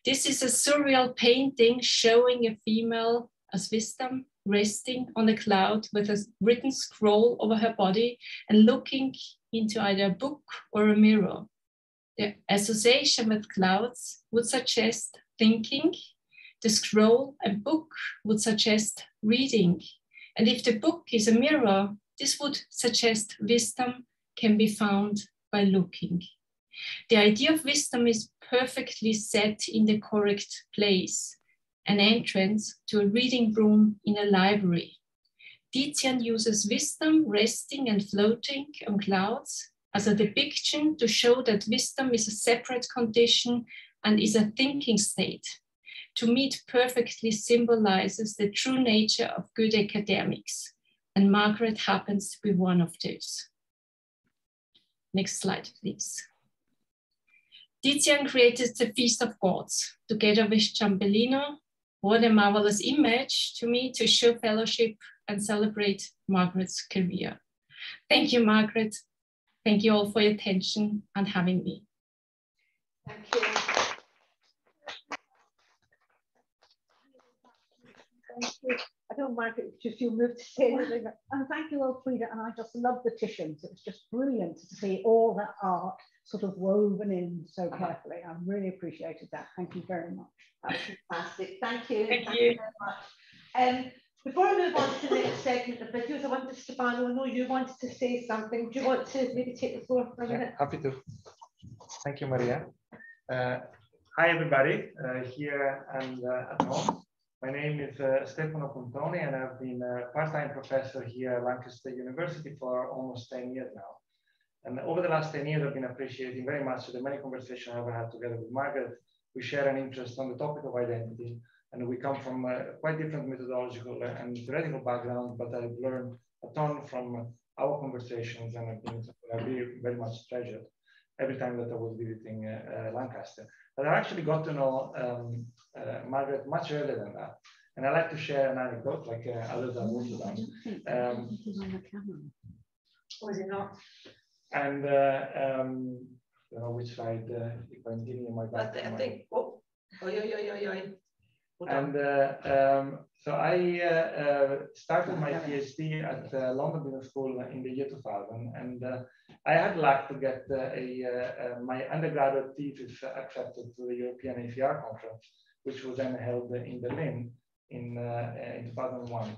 this is a surreal painting showing a female as wisdom resting on a cloud with a written scroll over her body and looking into either a book or a mirror. The association with clouds would suggest thinking. The scroll and book would suggest reading. And if the book is a mirror, this would suggest wisdom can be found by looking. The idea of wisdom is perfectly set in the correct place, an entrance to a reading room in a library. Titian uses wisdom resting and floating on clouds as a depiction to show that wisdom is a separate condition and is a thinking state. To me, it perfectly symbolizes the true nature of good academics, and Margaret happens to be one of those. Next slide, please. Titian created the Feast of Gods together with Ciambellino. What a marvelous image to me to show fellowship and celebrate Margaret's career. Thank you, Margaret. Thank you all for your attention and having me. Thank you. Thank you. I don't mind if you move to say anything. And thank you, Elfriede. And I just love the Titians. It was just brilliant to see all that art sort of woven in so carefully. I really appreciated that. Thank you very much. That was fantastic. Thank you. Thank, thank you. you very much. Um, before I move on to the next segment of videos, I wonder, Stefano, I know you wanted to say something. Do you want to maybe take the floor for a minute? Yeah, happy to. Thank you, Maria. Uh, hi, everybody, uh, here and uh, at home. My name is uh, Stefano Pontoni, and I've been a part-time professor here at Lancaster University for almost ten years now. And over the last ten years, I've been appreciating very much the many conversations I've had together with Margaret. We share an interest on the topic of identity, and we come from a quite different methodological and theoretical background, but I've learned a ton from our conversations, and I've been really very much treasured every time that I was visiting uh, uh, Lancaster. But I actually got to know um, uh, Margaret much earlier than that. And I like to share an anecdote, like uh, others have also done. Um, oh, is it not? And, uh, um, I don't know which slide, uh, if I'm giving you my back. I, th I think, oh, oh, yo, yo, yo, yo. And uh, um, so I uh, uh, started my PhD at uh, London Business School in the year two thousand, and uh, I had luck to get uh, a, uh, my undergraduate thesis accepted to the European A C R conference, which was then held in Berlin in, uh, in two thousand one.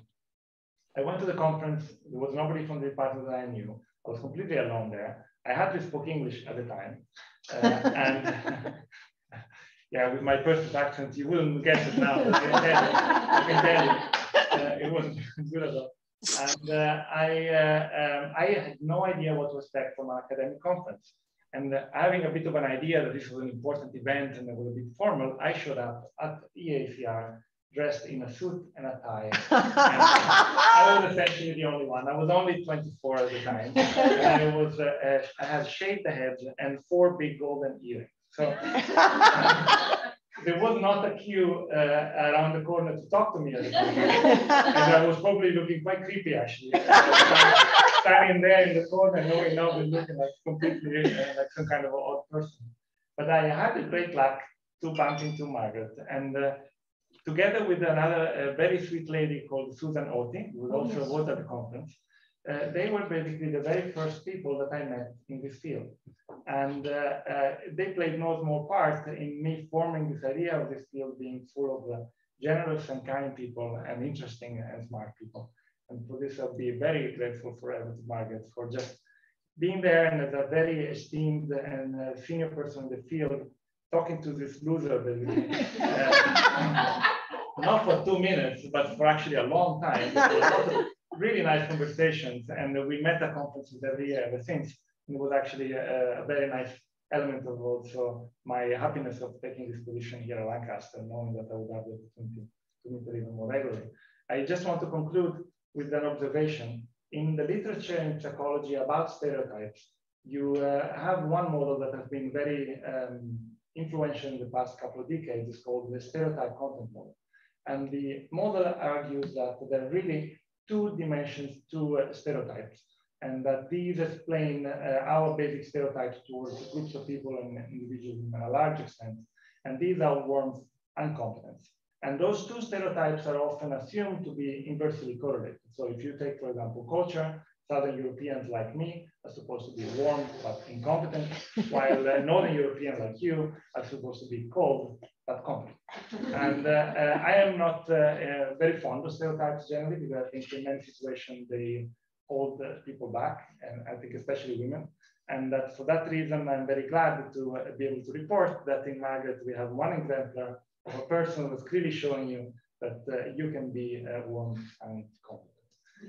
I went to the conference. There was nobody from the department that I knew. I was completely alone there. I hardly spoke English at the time, uh, and. Yeah, with my perfect accent, you wouldn't guess it now. I can tell you. I can tell you. Uh, it wasn't good at all. And uh, I, uh, um, I had no idea what to expect from an academic conference. And uh, having a bit of an idea that this was an important event and it was a bit formal, I showed up at E A C R dressed in a suit and a tie. And I was essentially the only one. I was only twenty-four at the time. And I, was, uh, uh, I had shaved the head and four big golden earrings. So uh, there was not a queue uh, around the corner to talk to me at the time. And I was probably looking quite creepy, actually. Standing there in the corner, knowing nobody, looking like completely uh, like some kind of an odd person. But I had the great luck to bump into Margaret. And uh, together with another uh, very sweet lady called Susan Otti, who was also a voter at the conference, Uh, they were basically the very first people that I met in this field. And uh, uh, they played no small part in me forming this idea of this field being full of uh, generous and kind people and interesting and smart people. And for this, I'll be very grateful forever to Margaret for just being there and as a very esteemed and uh, senior person in the field, talking to this loser, basically. uh, not for two minutes, but for actually a long time. Really nice conversations, and we met at conferences every year ever since. And it was actually a, a very nice element of also my happiness of taking this position here at Lancaster, knowing that I would have the opportunity to meet her even more regularly. I just want to conclude with an observation. In the literature in psychology about stereotypes, you uh, have one model that has been very um, influential in the past couple of decades. It's called the stereotype content model. And the model argues that there really two dimensions to uh, stereotypes, and that these explain uh, our basic stereotypes towards groups of people and individuals in a large extent. And these are warmth and competence. And those two stereotypes are often assumed to be inversely correlated. So if you take, for example, culture, Southern Europeans like me are supposed to be warm but incompetent, while uh, Northern Europeans like you are supposed to be cold but competent. And uh, uh, I am not uh, uh, very fond of stereotypes generally, because I think in many situations they hold uh, people back, and I think especially women. And that for that reason, I'm very glad to be able to report that in Margaret, we have one exemplar of a person that's clearly showing you that uh, you can be uh, warm and confident.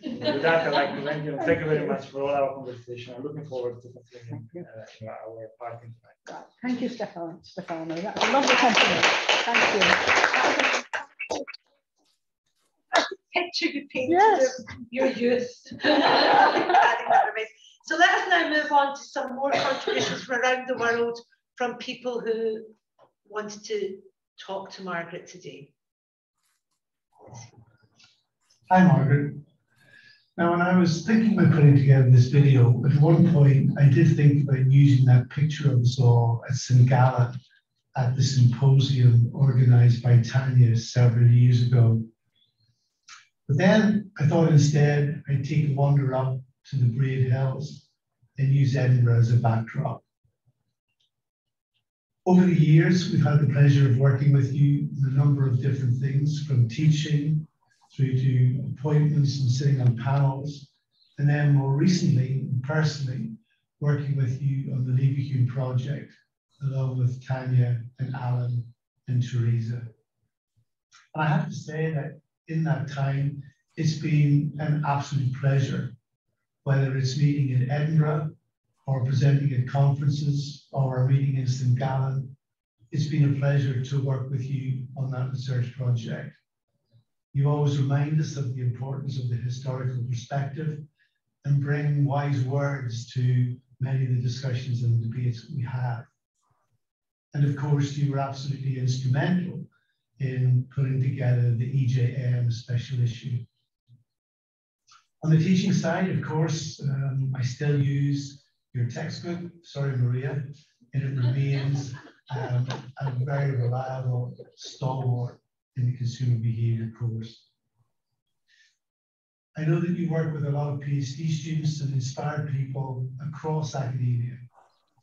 And with that, I'd like to thank you. And thank you very much for all our conversation. I'm looking forward to continuing uh, our part in tonight. Thank you, Stefano. Stefano. That's a lovely compliment. Thank you. Picture you painted yes. of your youth. So let us now move on to some more contributions from around the world from people who wanted to talk to Margaret today. Hi, Margaret. Now, when I was thinking about putting together this video, at one point I did think about using that picture I saw at Singala at the symposium organised by Tanya several years ago. But then I thought instead I'd take a wander up to the Braid Hills and use Edinburgh as a backdrop. Over the years, we've had the pleasure of working with you on a number of different things, from teaching through to appointments and sitting on panels, and then more recently, personally, working with you on the Leverkusen project, along with Tanya and Alan and Teresa. And I have to say that in that time, it's been an absolute pleasure, whether it's meeting in Edinburgh or presenting at conferences or a meeting in St Gallen. It's been a pleasure to work with you on that research project. You always remind us of the importance of the historical perspective and bring wise words to many of the discussions and debates that we have. And of course, you were absolutely instrumental in putting together the E J M special issue. On the teaching side, of course, um, I still use your textbook. Sorry, Maria. And it remains um, a very reliable stalwart in the consumer behavior course. I know that you work with a lot of PhD students and inspired people across academia.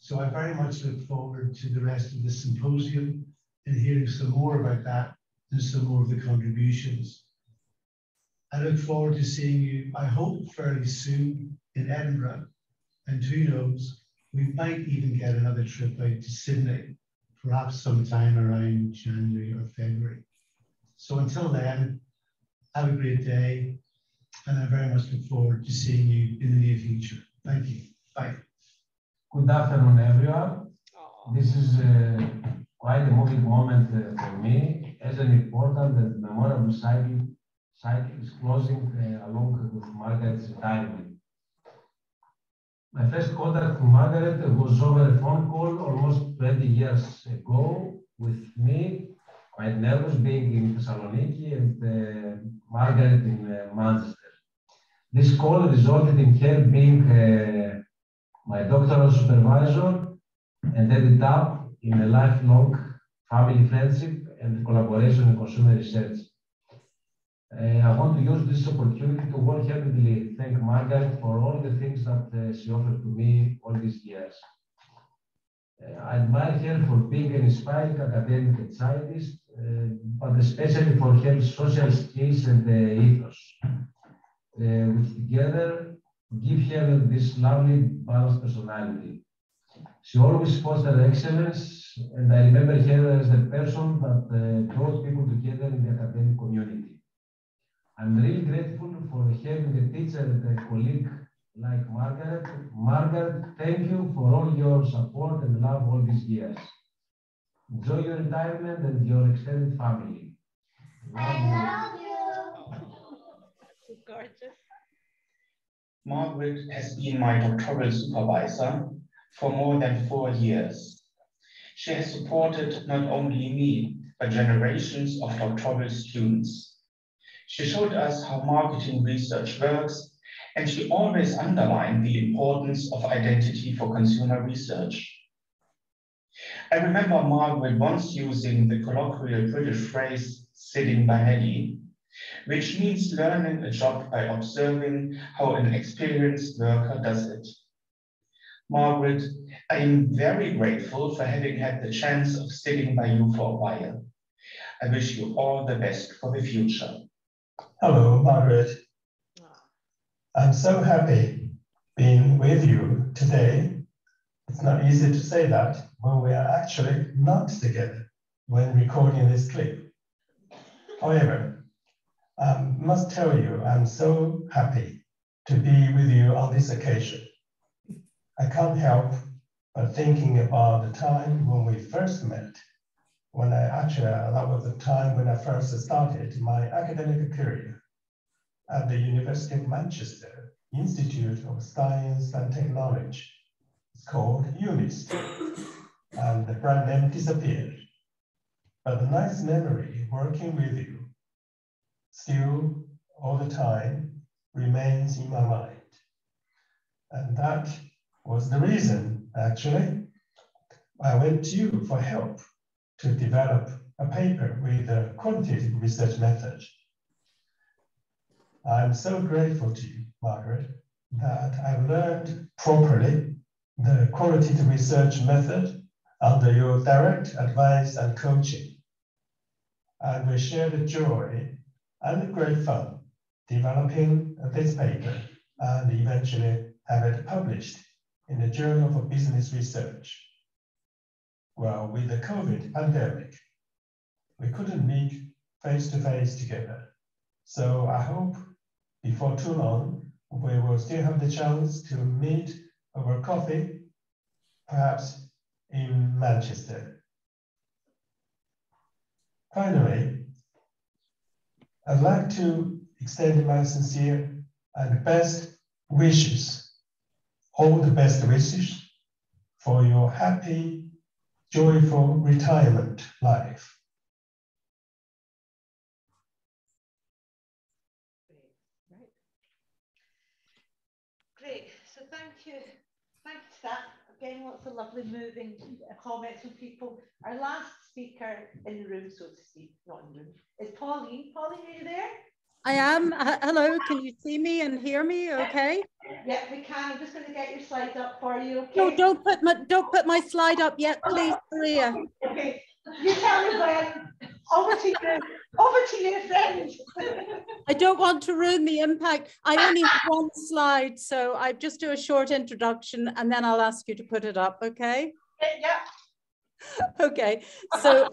So I very much look forward to the rest of this symposium and hearing some more about that and some more of the contributions. I look forward to seeing you, I hope, fairly soon in Edinburgh. And who knows, we might even get another trip out to Sydney, perhaps sometime around January or February. So until then, have a great day. And I very much look forward to seeing you in the near future. Thank you. Bye. Good afternoon, everyone. This is uh, quite a moving moment uh, for me, as an important and memorable cycle. Cycle is closing uh, along with Margaret's retirement. My first contact with Margaret was over a phone call almost twenty years ago with me, quite nervous, being in Thessaloniki and uh, Margaret in uh, Manchester. This call resulted in her being uh, my doctoral supervisor and ended up in a lifelong family friendship and collaboration in consumer research. Uh, I want to use this opportunity to wholeheartedly thank Margaret for all the things that uh, she offered to me all these years. Uh, I admire her for being an inspiring academic and scientist, uh, but especially for her social skills and uh, ethos, uh, which together give her this lovely, balanced personality. She always fostered excellence, and I remember her as the person that uh, brought people together in the academic community. I'm really grateful for having a teacher and a colleague like Margaret. Margaret, thank you for all your support and love all these years. Enjoy your retirement and your extended family. Love I love you. you. Gorgeous. Margaret has been my doctoral supervisor for more than four years. She has supported not only me, but generations of doctoral students. She showed us how marketing research works, and she always underlined the importance of identity for consumer research. I remember Margaret once using the colloquial British phrase, sitting by Nelly, which means learning a job by observing how an experienced worker does it. Margaret, I am very grateful for having had the chance of sitting by you for a while. I wish you all the best for the future. Hello, Margaret. I'm so happy being with you today It's not easy to say that when we are actually not together when recording this clip. However, I must tell you, I'm so happy to be with you on this occasion. I can't help but thinking about the time when we first met, when I actually, that was the time when I first started my academic career at the University of Manchester Institute of Science and Technology. It's called UMIST, and the brand name disappeared. But the nice memory working with you still all the time remains in my mind. And that was the reason, actually, I went to you for help to develop a paper with a quantitative research method. I'm so grateful to you, Margaret, that I've learned properly the qualitative research method under your direct advice and coaching. And we share the joy and the great fun developing this paper and eventually have it published in the Journal for Business Research. Well, with the COVID pandemic, we couldn't meet face to face together. So I hope before too long, we will still have the chance to meet over coffee, perhaps in Manchester. Finally, I'd like to extend my sincere and best wishes, all the best wishes for your happy, joyful retirement life. Great, Great. So thank you. Thanks for that. Again, lots of lovely moving comments from people. Our last speaker in the room, so to speak, not in the room, is Pauline. Pauline, are you there? I am. H hello, can you see me and hear me okay? Yeah, we can. I'm just going to get your slide up for you, okay? No, don't put my, don't put my slide up yet, please, Maria. Okay, you tell me when. Over to you. Over to you, friend. I don't want to ruin the impact. I only have one slide, so I just do a short introduction and then I'll ask you to put it up, okay? Yeah. Okay, so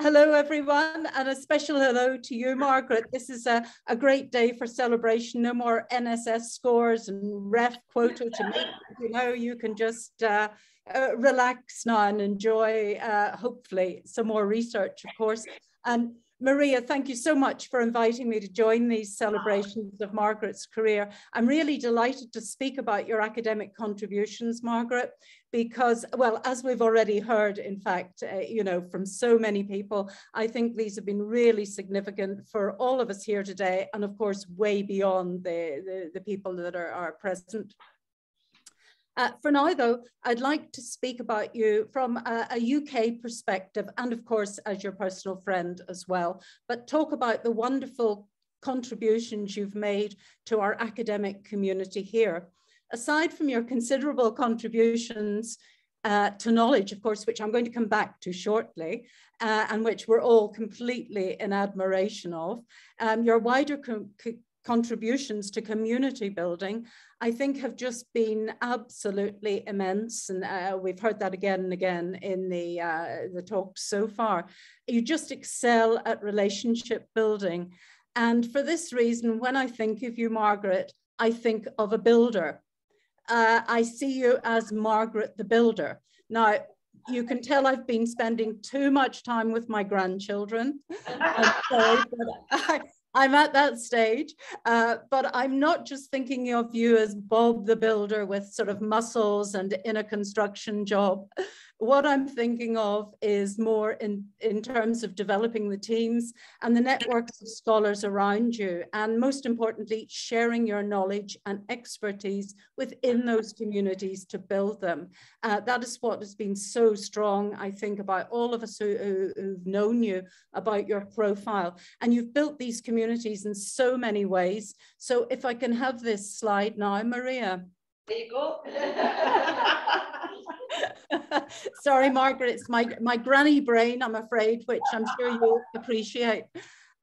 hello everyone, and a special hello to you, Margaret. This is a, a great day for celebration. No more N S S scores and ref quota to meet. You know, you can just uh, uh, relax now and enjoy, uh, hopefully, some more research, of course. And Maria, thank you so much for inviting me to join these celebrations of Margaret's career. I'm really delighted to speak about your academic contributions, Margaret, because, well, as we've already heard, in fact, uh, you know, from so many people, I think these have been really significant for all of us here today, and of course, way beyond the, the, the people that are, are present. Uh, for now, though, I'd like to speak about you from a, a U K perspective and, of course, as your personal friend as well, but talk about the wonderful contributions you've made to our academic community here. Aside from your considerable contributions uh, to knowledge, of course, which I'm going to come back to shortly, uh, and which we're all completely in admiration of, um, your wider co co contributions to community building, I think, have just been absolutely immense, and uh, we've heard that again and again in the, uh, the talks so far. You just excel at relationship building, and for this reason, when I think of you, Margaret, I think of a builder. Uh, I see you as Margaret the Builder. Now, you can tell I've been spending too much time with my grandchildren. I'm sorry, but I, I'm at that stage, uh, but I'm not just thinking of you as Bob the Builder with sort of muscles and in a construction job. What I'm thinking of is more in, in terms of developing the teams and the networks of scholars around you, and most importantly, sharing your knowledge and expertise within those communities to build them. Uh, that is what has been so strong, I think, about all of us who, who, who've known you, about your profile. And you've built these communities communities in so many ways. So if I can have this slide now, Maria. There you go. Sorry, Margaret, it's my, my granny brain, I'm afraid, which I'm sure you'll appreciate.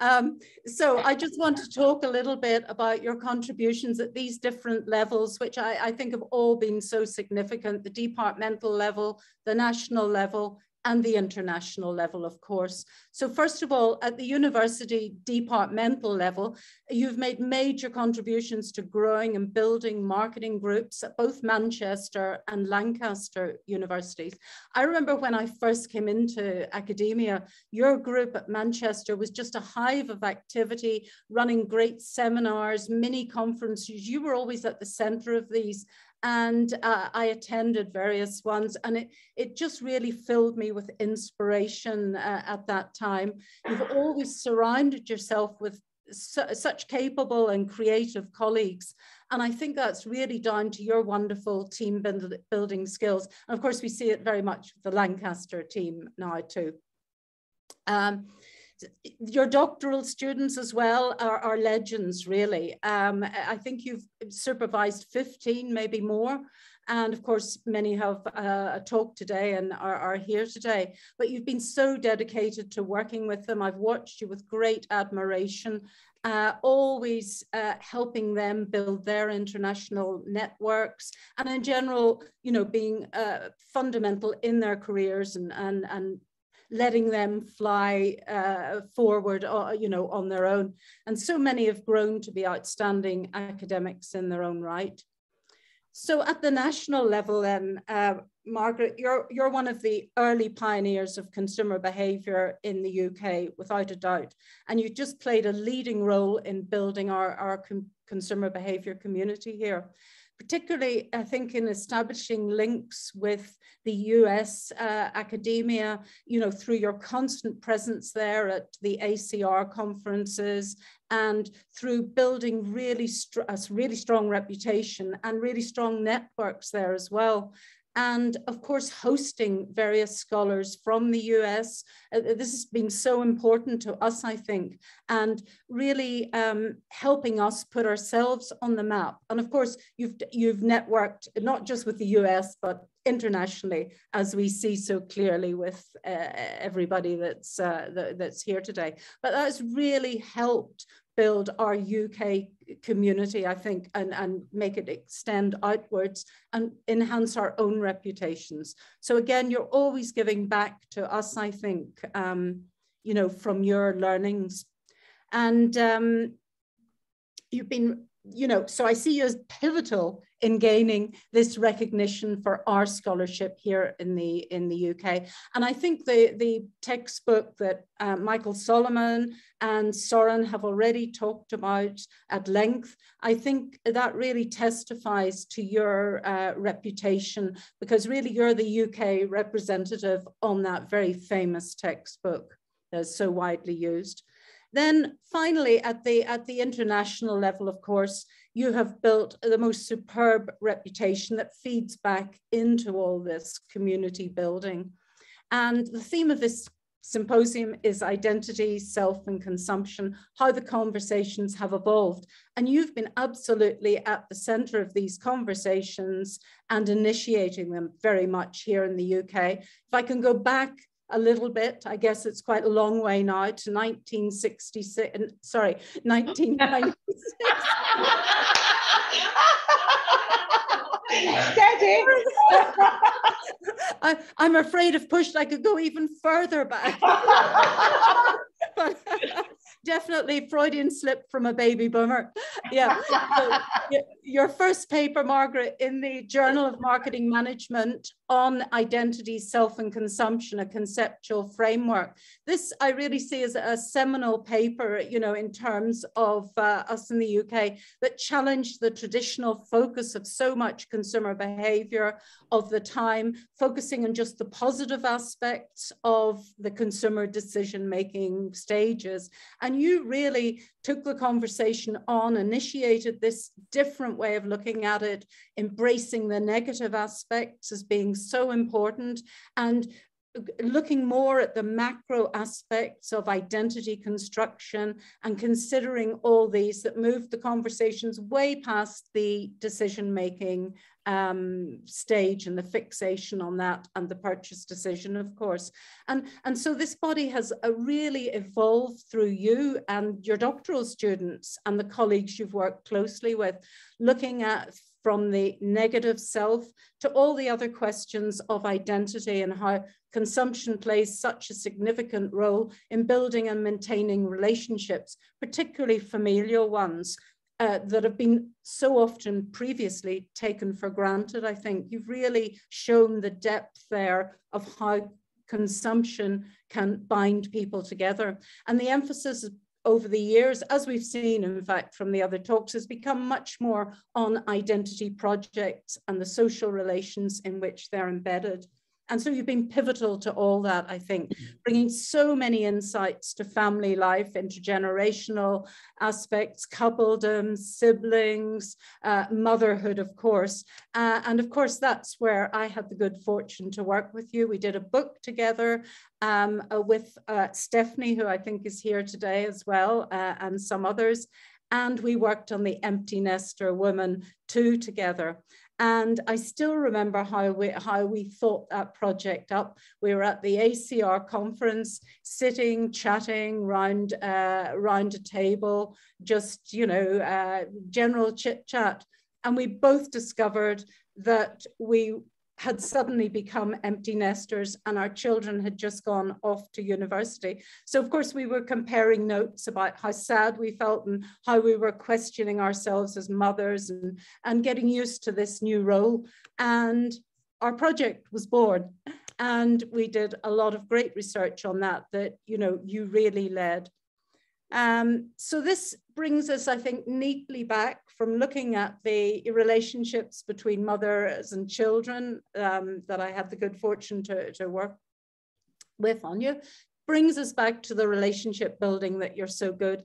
Um, so I just want to talk a little bit about your contributions at these different levels, which I, I think have all been so significant, the departmental level, the national level, and the international level, of course. So first of all, at the university departmental level, you've made major contributions to growing and building marketing groups at both Manchester and Lancaster universities. I remember when I first came into academia, your group at Manchester was just a hive of activity, running great seminars, mini conferences. You were always at the center of these. And uh, I attended various ones, and it, it just really filled me with inspiration uh, at that time. You've always surrounded yourself with su such capable and creative colleagues. And I think that's really down to your wonderful team building skills. And of course, we see it very much with the Lancaster team now too. Um, Your doctoral students as well are, are legends, really. Um, I think you've supervised fifteen, maybe more. And of course, many have uh, a talk today and are, are here today. But you've been so dedicated to working with them. I've watched you with great admiration, uh, always uh, helping them build their international networks. And in general, you know, being uh, fundamental in their careers and, and, and letting them fly uh, forward, uh, you know, on their own. And so many have grown to be outstanding academics in their own right. So at the national level then, uh, Margaret, you're, you're one of the early pioneers of consumer behavior in the U K, without a doubt. And you just played a leading role in building our, our consumer behavior community here. Particularly, I think, in establishing links with the U S uh, academia, you know, through your constant presence there at the A C R conferences, and through building really str a really strong reputation and really strong networks there as well. And of course, hosting various scholars from the U S. This has been so important to us, I think, and really um, helping us put ourselves on the map. And of course, you've, you've networked not just with the U S, but internationally, as we see so clearly with uh, everybody that's, uh, that, that's here today. But that's really helped build our U K community, I think, and, and make it extend outwards and enhance our own reputations. So again, you're always giving back to us, I think, um, you know, from your learnings. And um, you've been, you know, so I see you as pivotal in gaining this recognition for our scholarship here in the, in the U K. And I think the, the textbook that uh, Michael Solomon and Soren have already talked about at length, I think that really testifies to your uh, reputation, because really you're the U K representative on that very famous textbook that's so widely used. Then finally, at the, at the international level, of course, you have built the most superb reputation that feeds back into all this community building. And the theme of this symposium is identity, self, and consumption, how the conversations have evolved. And you've been absolutely at the center of these conversations and initiating them very much here in the U K. If I can go back a little bit, I guess it's quite a long way now, to nineteen sixty-six, sorry, nineteen ninety-six. Steady. I, I'm afraid if pushed, I could go even further back. But definitely Freudian slip from a baby boomer. Yeah. So your first paper, Margaret, in the Journal of Marketing Management on identity, self, and consumption, a conceptual framework. This I really see as a seminal paper, you know, in terms of uh, us in the U K, that challenged the traditional focus of so much consumer behavior of the time, focusing on just the positive aspects of the consumer decision-making stages. And you really took the conversation on, initiated this different way of looking at it, embracing the negative aspects as being so important, and looking more at the macro aspects of identity construction and considering all these that moved the conversations way past the decision-making um, stage and the fixation on that and the purchase decision, of course. And, and so this body has a really evolved through you and your doctoral students and the colleagues you've worked closely with, looking at from the negative self to all the other questions of identity and how consumption plays such a significant role in building and maintaining relationships, particularly familial ones uh, that have been so often previously taken for granted. I think you've really shown the depth there of how consumption can bind people together. And the emphasis is over the years, as we've seen, in fact, from the other talks, has become much more on identity projects and the social relations in which they're embedded. And so you've been pivotal to all that, I think, bringing so many insights to family life, intergenerational aspects, coupledom, siblings, uh, motherhood, of course. Uh, and of course, that's where I had the good fortune to work with you. We did a book together um, uh, with uh, Stephanie, who I think is here today as well, uh, and some others. And we worked on the Empty Nester Woman two together. And I still remember how we, how we thought that project up. We were at the A C R conference, sitting, chatting round, uh, round a table, just, you know, uh, general chit chat. And we both discovered that we had suddenly become empty nesters and our children had just gone off to university. So of course we were comparing notes about how sad we felt and how we were questioning ourselves as mothers and, and getting used to this new role. And our project was born. And we did a lot of great research on that, that, you know, you really led. Um, so this brings us, I think, neatly back from looking at the relationships between mothers and children um, that I had the good fortune to, to work with on you, brings us back to the relationship building that you're so good,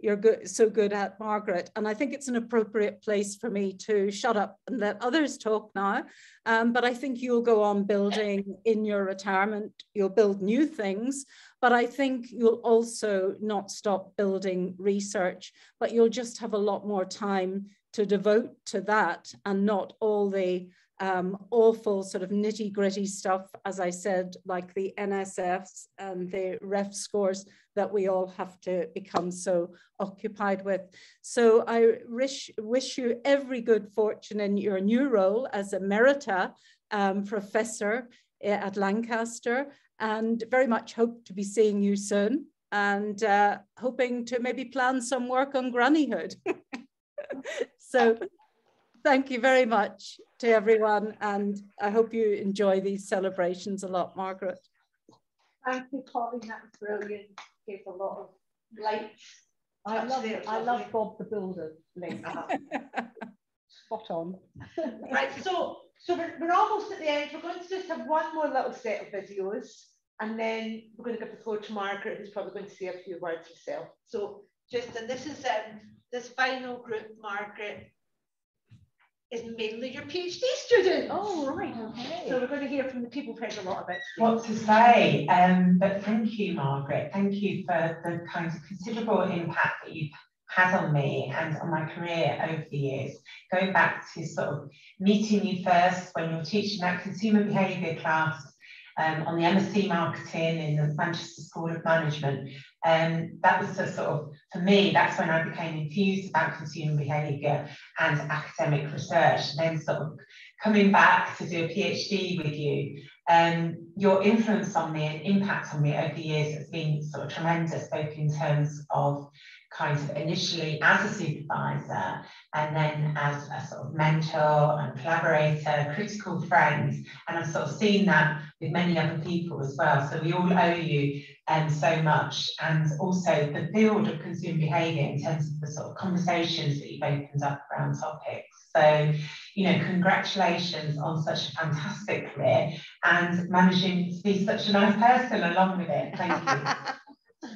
you're good, so good at, Margaret. And I think it's an appropriate place for me to shut up and let others talk now. Um, but I think you'll go on building in your retirement, you'll build new things, but I think you'll also not stop building research, but you'll just have a lot more time to devote to that and not all the um, awful sort of nitty gritty stuff, as I said, like the N S Fs and the ref scores that we all have to become so occupied with. So I wish, wish you every good fortune in your new role as Emerita um, Professor at Lancaster, and very much hope to be seeing you soon, and uh, hoping to maybe plan some work on grannyhood. So thank you very much to everyone, and I hope you enjoy these celebrations a lot, Margaret. Thank you, Pauline, that was brilliant. Gave a lot of light. I love it. I love Bob the Builder link. Spot on. Right, so so we're, we're almost at the end. We're going to just have one more little set of videos, and then we're going to give the floor to Margaret, who's probably going to say a few words herself. So just, and this is um, this final group, Margaret, is mainly your PhD student. Oh, right, okay. So we're going to hear from the people who've heard a lot of it. What to say, um, but thank you, Margaret. Thank you for the kind of considerable impact that you've had on me and on my career over the years. Going back to sort of meeting you first when you're teaching that consumer behaviour class um, on the M S C marketing in the Manchester School of Management. Um, that was the sort of, for me, that's when I became infused about consumer behaviour and academic research, and then sort of coming back to do a PhD with you. Um, your influence on me and impact on me over the years has been sort of tremendous, both in terms of kind of initially as a supervisor and then as a sort of mentor and collaborator, critical friends, and I've sort of seen that with many other people as well. So we all owe you um, so much, and also the field of consumer behaviour in terms of the sort of conversations that you've opened up around topics. So, you know, congratulations on such a fantastic career and managing to be such a nice person along with it. Thank you.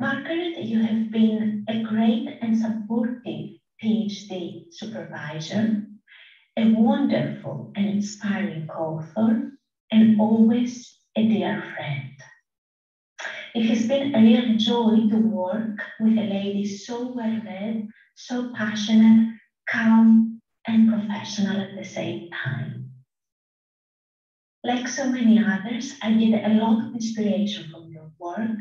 Margaret, you have been a great and supportive PhD supervisor, a wonderful and inspiring co-author, and always a dear friend. It has been a real joy to work with a lady so well-read, so passionate, calm, and professional at the same time. Like so many others, I get a lot of inspiration from your work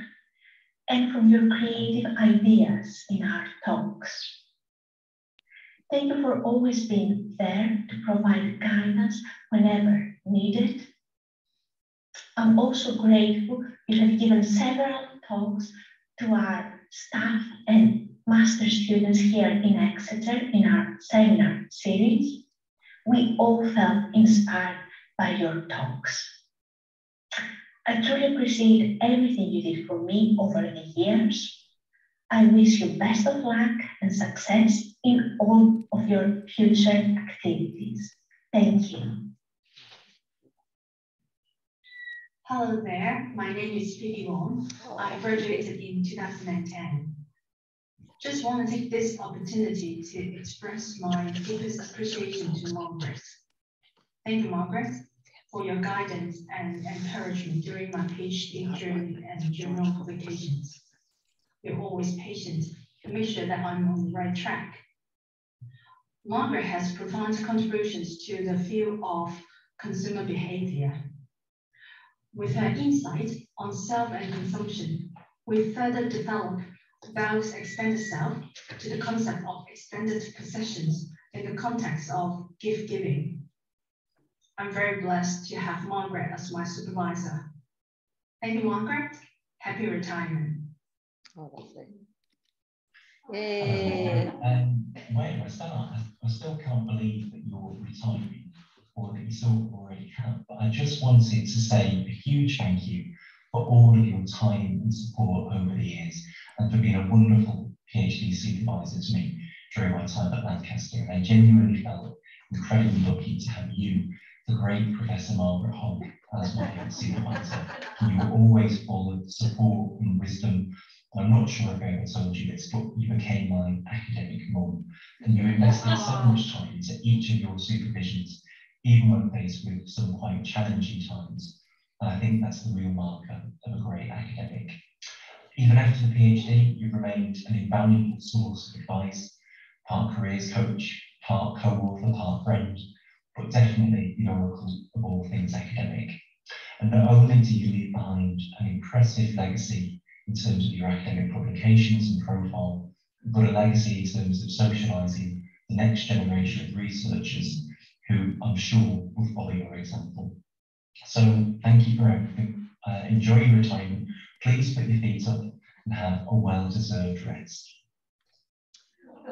and from your creative ideas in our talks. Thank you for always being there to provide guidance whenever needed. I'm also grateful you have given several talks to our staff and master students here in Exeter in our seminar series. We all felt inspired by your talks. I truly appreciate everything you did for me over the years. I wish you best of luck and success in all of your future activities. Thank you. Hello there, my name is Phoebe Wong. I graduated in two thousand ten. Just want to take this opportunity to express my deepest appreciation to Margaret. Thank you, Margaret, for your guidance and encouragement during my PhD journey and journal publications. You're always patient to make sure that I'm on the right track. Margaret has profound contributions to the field of consumer behavior. With her insight on self and consumption, we further develop values extended self to the concept of extended possessions in the context of gift giving. I'm very blessed to have Margaret as my supervisor. Thank you, Margaret. Happy retirement. Oh, lovely. Yay. Um, where was that? I still can't believe that you're retiring, or that you still already have, but I just wanted to say a huge thank you for all of your time and support over the years, and for being a wonderful PhD supervisor to me during my time at Lancaster. And I genuinely felt incredibly lucky to have you, the great Professor Margaret Hogg, as my supervisor. You were always full of support and wisdom. I'm not sure if I ever told you this, but you became my academic mum, and you invested so much time into each of your supervisions, even when faced with some quite challenging times. And I think that's the real marker of a great academic. Even after the PhD, you remained an invaluable source of advice, part careers coach, part co-author, part friend, but definitely the oracle of all things academic. And not only do you leave behind an impressive legacy in terms of your academic publications and profile, but a legacy in terms of socialising the next generation of researchers who I'm sure will follow your example. So thank you for everything. Uh, enjoy your retirement. Please put your feet up and have a well-deserved rest.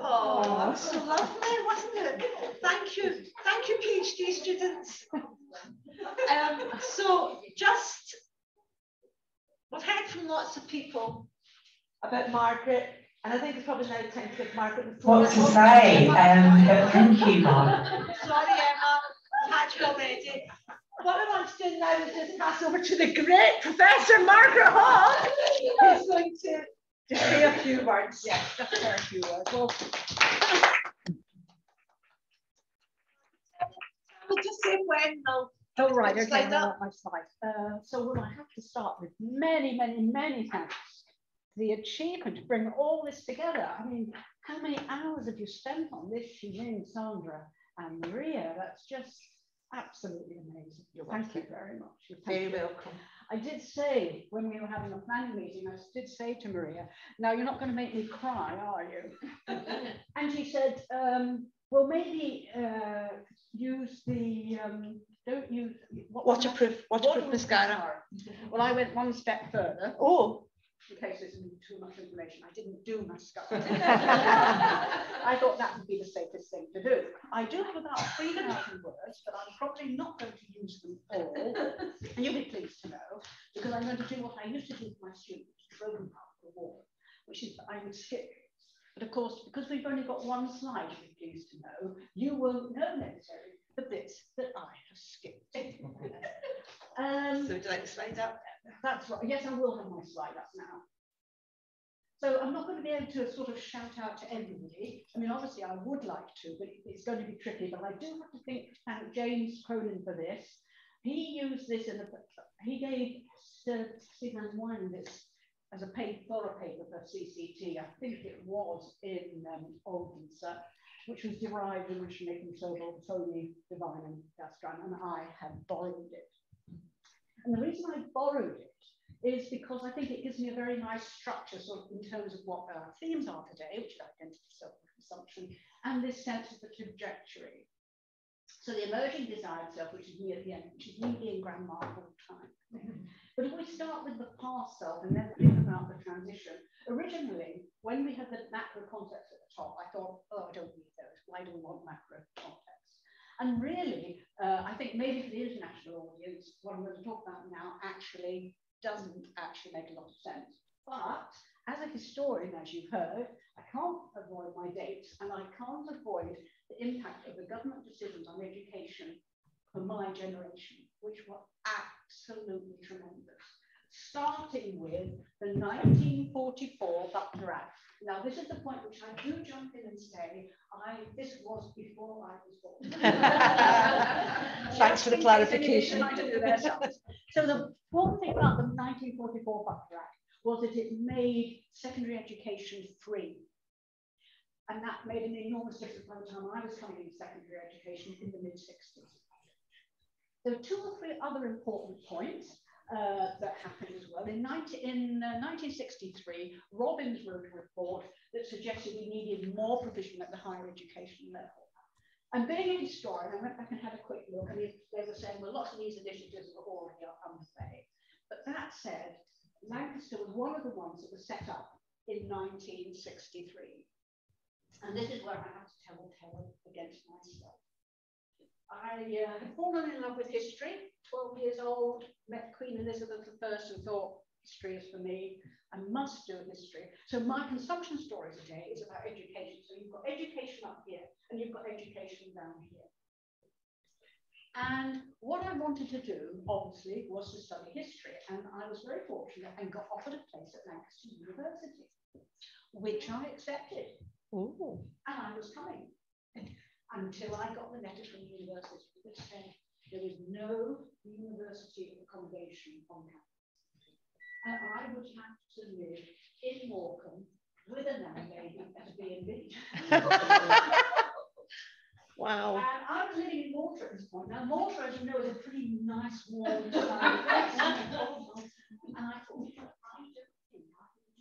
Oh, that was so lovely, wasn't it? Thank you. Thank you, PhD students. Um, so just, we've heard from lots of people about Margaret, and I think it's probably now time to give Margaret the floor. What to say? Um, thank you, Margaret. Sorry, Emma. Had you already. What I want to do now is just pass over to the great Professor Margaret Hogg, who's going to just say a few words. Yeah, just a few words. Well, I will just say when they'll. Oh, right, okay, like not my slide. Uh, so we'll have to start with many, many, many thanks. The achievement to bring all this together. I mean, how many hours have you spent on this, Sheila, Sandra, and Maria? That's just absolutely amazing. You're welcome. Thank you very much. You're very welcome. I did say when we were having a planning meeting, I did say to Maria, now you're not going to make me cry, are you? And she said, um, well, maybe uh, use the... Um, Don't you what, waterproof, waterproof mascara? Well, I went one step further. Oh, in case there's too much information, I didn't do mascara. I thought that would be the safest thing to do. I do have about three thousand words, but I'm probably not going to use them all. And you'll be pleased to know, because I'm going to do what I used to do with my students, throw them out the wall, which is that I would skip. But of course, because we've only got one slide, you'll be pleased to know, you won't know necessarily the bits that I have skipped. um, so would you like the slide up? That's right. Yes, I will have my slide up now. So I'm not going to be able to sort of shout out to everybody. I mean, obviously I would like to, but it's going to be tricky. But I do have to think, thank James Cronin for this. He used this in the, he gave Stephen Wine this as a paid borough paper for C C T, I think it was in um, Oldminster, which was derived originally from Sir Tony Devine and Gastran, and I have borrowed it. And the reason I borrowed it is because I think it gives me a very nice structure sort of in terms of what our themes are today, which is identity, self-consumption, and this sense of the trajectory. So the emerging design self, which is me at the end, which is me being grandma all the time. Mm-hmm. But if we start with the past self and then think about the transition, originally, when we had the macro context at the top, I thought, oh, I don't need those. Why do we want macro context? And really, uh, I think maybe for the international audience, what I'm going to talk about now actually doesn't actually make a lot of sense. But as a historian, as you've heard, I can't avoid my dates and I can't avoid the impact of the government decisions on education for my generation, which were absolutely tremendous, starting with the nineteen forty-four Butler Act. Now, this is the point which I do jump in and say, I, this was before I was born. Thanks for the clarification. I do so the one thing about the nineteen forty-four Butler Act was that it made secondary education free. And that made an enormous difference by the time I was coming into secondary education in the mid sixties. There were two or three other important points uh, that happened as well. In, nineteen sixty-three, Robbins wrote a report that suggested we needed more provision at the higher education level. And being a historian, I went back and had a quick look, and they were saying, well, lots of these initiatives were already underway. But that said, Lancaster was one of the ones that was set up in nineteen sixty-three. And this is where I have to tell a tale against myself. I uh, had fallen in love with history, twelve years old, met Queen Elizabeth the First and thought, history is for me, I must do history. So my consumption story today is about education. So you've got education up here and you've got education down here. And what I wanted to do, obviously, was to study history. And I was very fortunate and got offered a place at Lancaster University, which I accepted. Ooh. And I was coming until I got the letter from the university that said there was no university accommodation on campus. And I would have to live in Morecambe with a landlady at a B and B. Wow. And I was living in Malta at this point. Now, Malta, as you know, is a pretty nice, warm place. And I thought, I don't think I can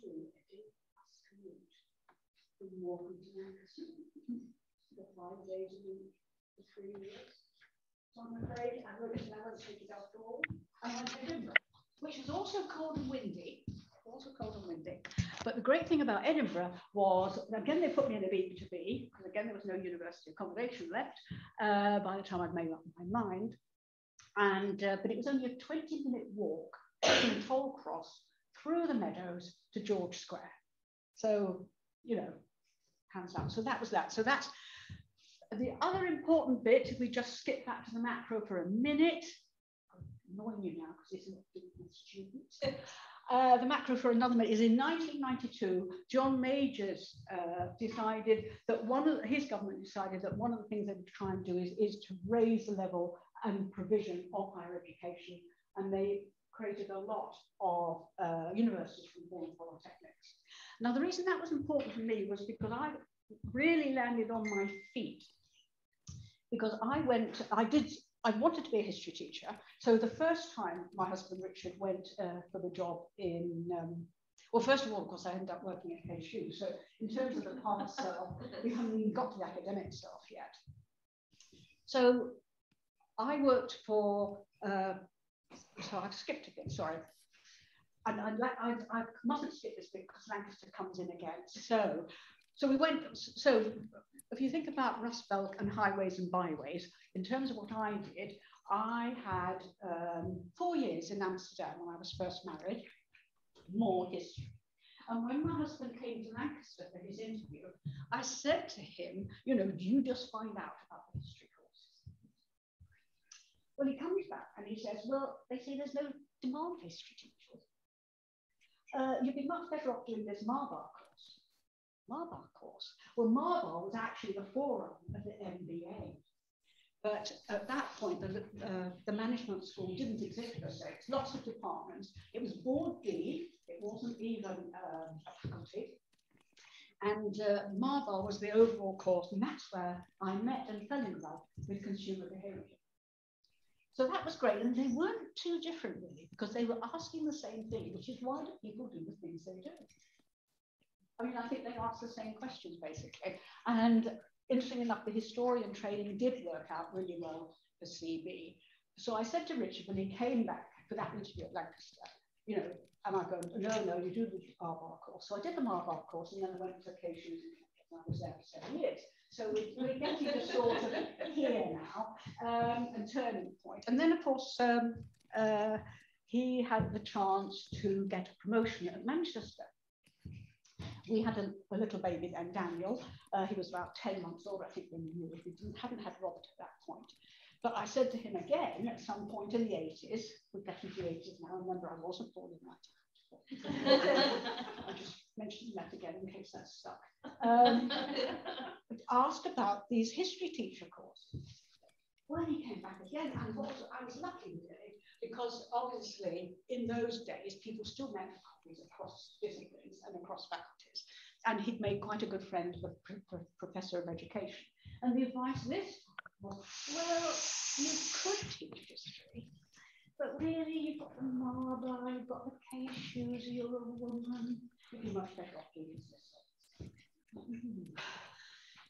do a bus commute. Walking to Lancaster for five days a week for three years. So I'm afraid I wrote an hour ticket after all, and went to Edinburgh, which was also cold and windy. Also cold and windy. But the great thing about Edinburgh was, again, they put me in a B to B, because again, there was no university accommodation left uh, by the time I'd made up my mind. And uh, but it was only a twenty minute walk from Toll Cross through the meadows to George Square. So, you know, hands down. So that was that. So that's the other important bit. If we just skip back to the macro for a minute, I'm annoying you now because it's not doing my students. Uh, the macro for another minute is in nineteen ninety-two, John Majors uh, decided that one of his government decided that one of the things they would try and do is, is to raise the level and provision of higher education. And they created a lot of uh, universities from foreign polytechnics. Now, the reason that was important for me was because I really landed on my feet, because I went, I did, I wanted to be a history teacher. So the first time my husband, Richard, went uh, for the job in, um, well, first of all, of course, I ended up working at K S U. So in terms of the past self, we haven't even got to the academic stuff yet. So I worked for, uh, so I've skipped a bit, sorry. And I, I, I mustn't skip this bit because Lancaster comes in again. So, so we went, so if you think about Rust Belt and highways and byways, in terms of what I did, I had um, four years in Amsterdam when I was first married, more history. And when my husband came to Lancaster for his interview, I said to him, you know, do you just find out about the history courses? Well, he comes back and he says, well, they say there's no demand for history teachers. Uh, you'd be much better off doing this Marbar course. Marbar course. Well, Marbar was actually the forerunner of the M B A. But at that point, the, uh, the management school didn't exist for six, lots of departments. It was board D, it wasn't even uh, a faculty. And uh, Marbar was the overall course, and that's where I met and fell in love with consumer behavior. So that was great, and they weren't too different really, because they were asking the same thing, which is why do people do the things they do? I mean, I think they asked the same questions basically. And interestingly enough, the historian training did work out really well for C B. So I said to Richard when he came back for that interview at Lancaster, you know, and I go, no, no, you do the Marbar course. So I did the Marbar course and then I went to vacations and I was there for seven years. So we're getting to sort of here now, um, and turning point. And then, of course, um, uh, he had the chance to get a promotion at Manchester. We had a, a little baby then, Daniel. Uh, he was about ten months old, I think, when we moved. We didn't, hadn't had Robert at that point. But I said to him again at some point in the eighties, we're getting to the eighties now, remember I wasn't born in nineteen ninety-four. I just mentioned that again in case that's stuck. Um, asked about these history teacher courses. Well, he came back again, and what I was lucky really, because obviously in those days people still made copies across disciplines and across faculties, and he'd made quite a good friend with a professor of education. And the advice this was, well, you could teach history, but really you've got the Marbar, you've got the case shoes, you're a woman, you'd be much better off doing this.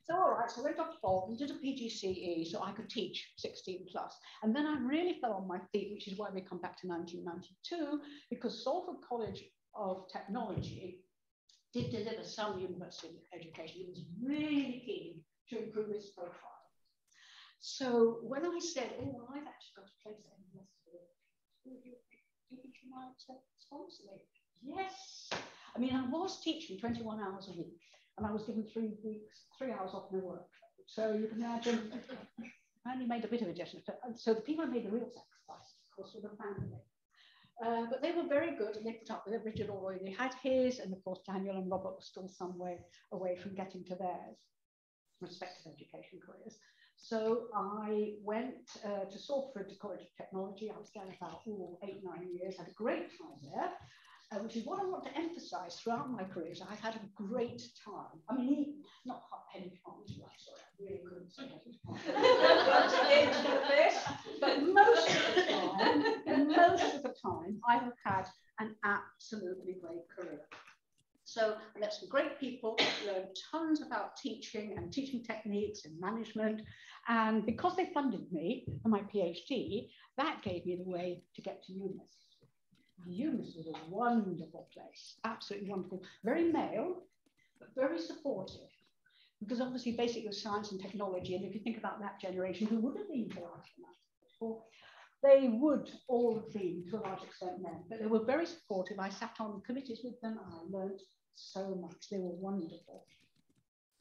So, all right, so I went off to Bolton, did a P G C E so I could teach sixteen plus. And then I really fell on my feet, which is why we come back to nineteen ninety-two, because Salford College of Technology did deliver some university education. It was really keen to improve its profile. So when I said, oh, well, I've actually got a place in university, do you think you might sponsor me? Yes. I mean, I was teaching twenty-one hours a week. And I was given three weeks, three hours off my work. So you can imagine, I only made a bit of a gesture. So the people made the real sacrifice, of course, were the family. Uh, but they were very good and they put up with it. Richard already had his, and of course, Daniel and Robert were still some way away from getting to theirs respective education careers. So I went uh, to Salford College of Technology. I was there about ooh, eight, nine years, had a great time there. Uh, which is what I want to emphasize throughout my career. I've had a great time. I mean, he, not penny farms, I'm sorry, I really couldn't say this, but most of the time, most of the time, I have had an absolutely great career. So I met some great people, learned tons about teaching and teaching techniques and management. And because they funded me for my PhD, that gave me the way to get to UMIST. UMIST was a wonderful place, absolutely wonderful, very male, but very supportive, because obviously basic was science and technology, and if you think about that generation who would have been to a large extent, they would all have been to a large extent men, but they were very supportive. I sat on committees with them, and I learned so much, they were wonderful.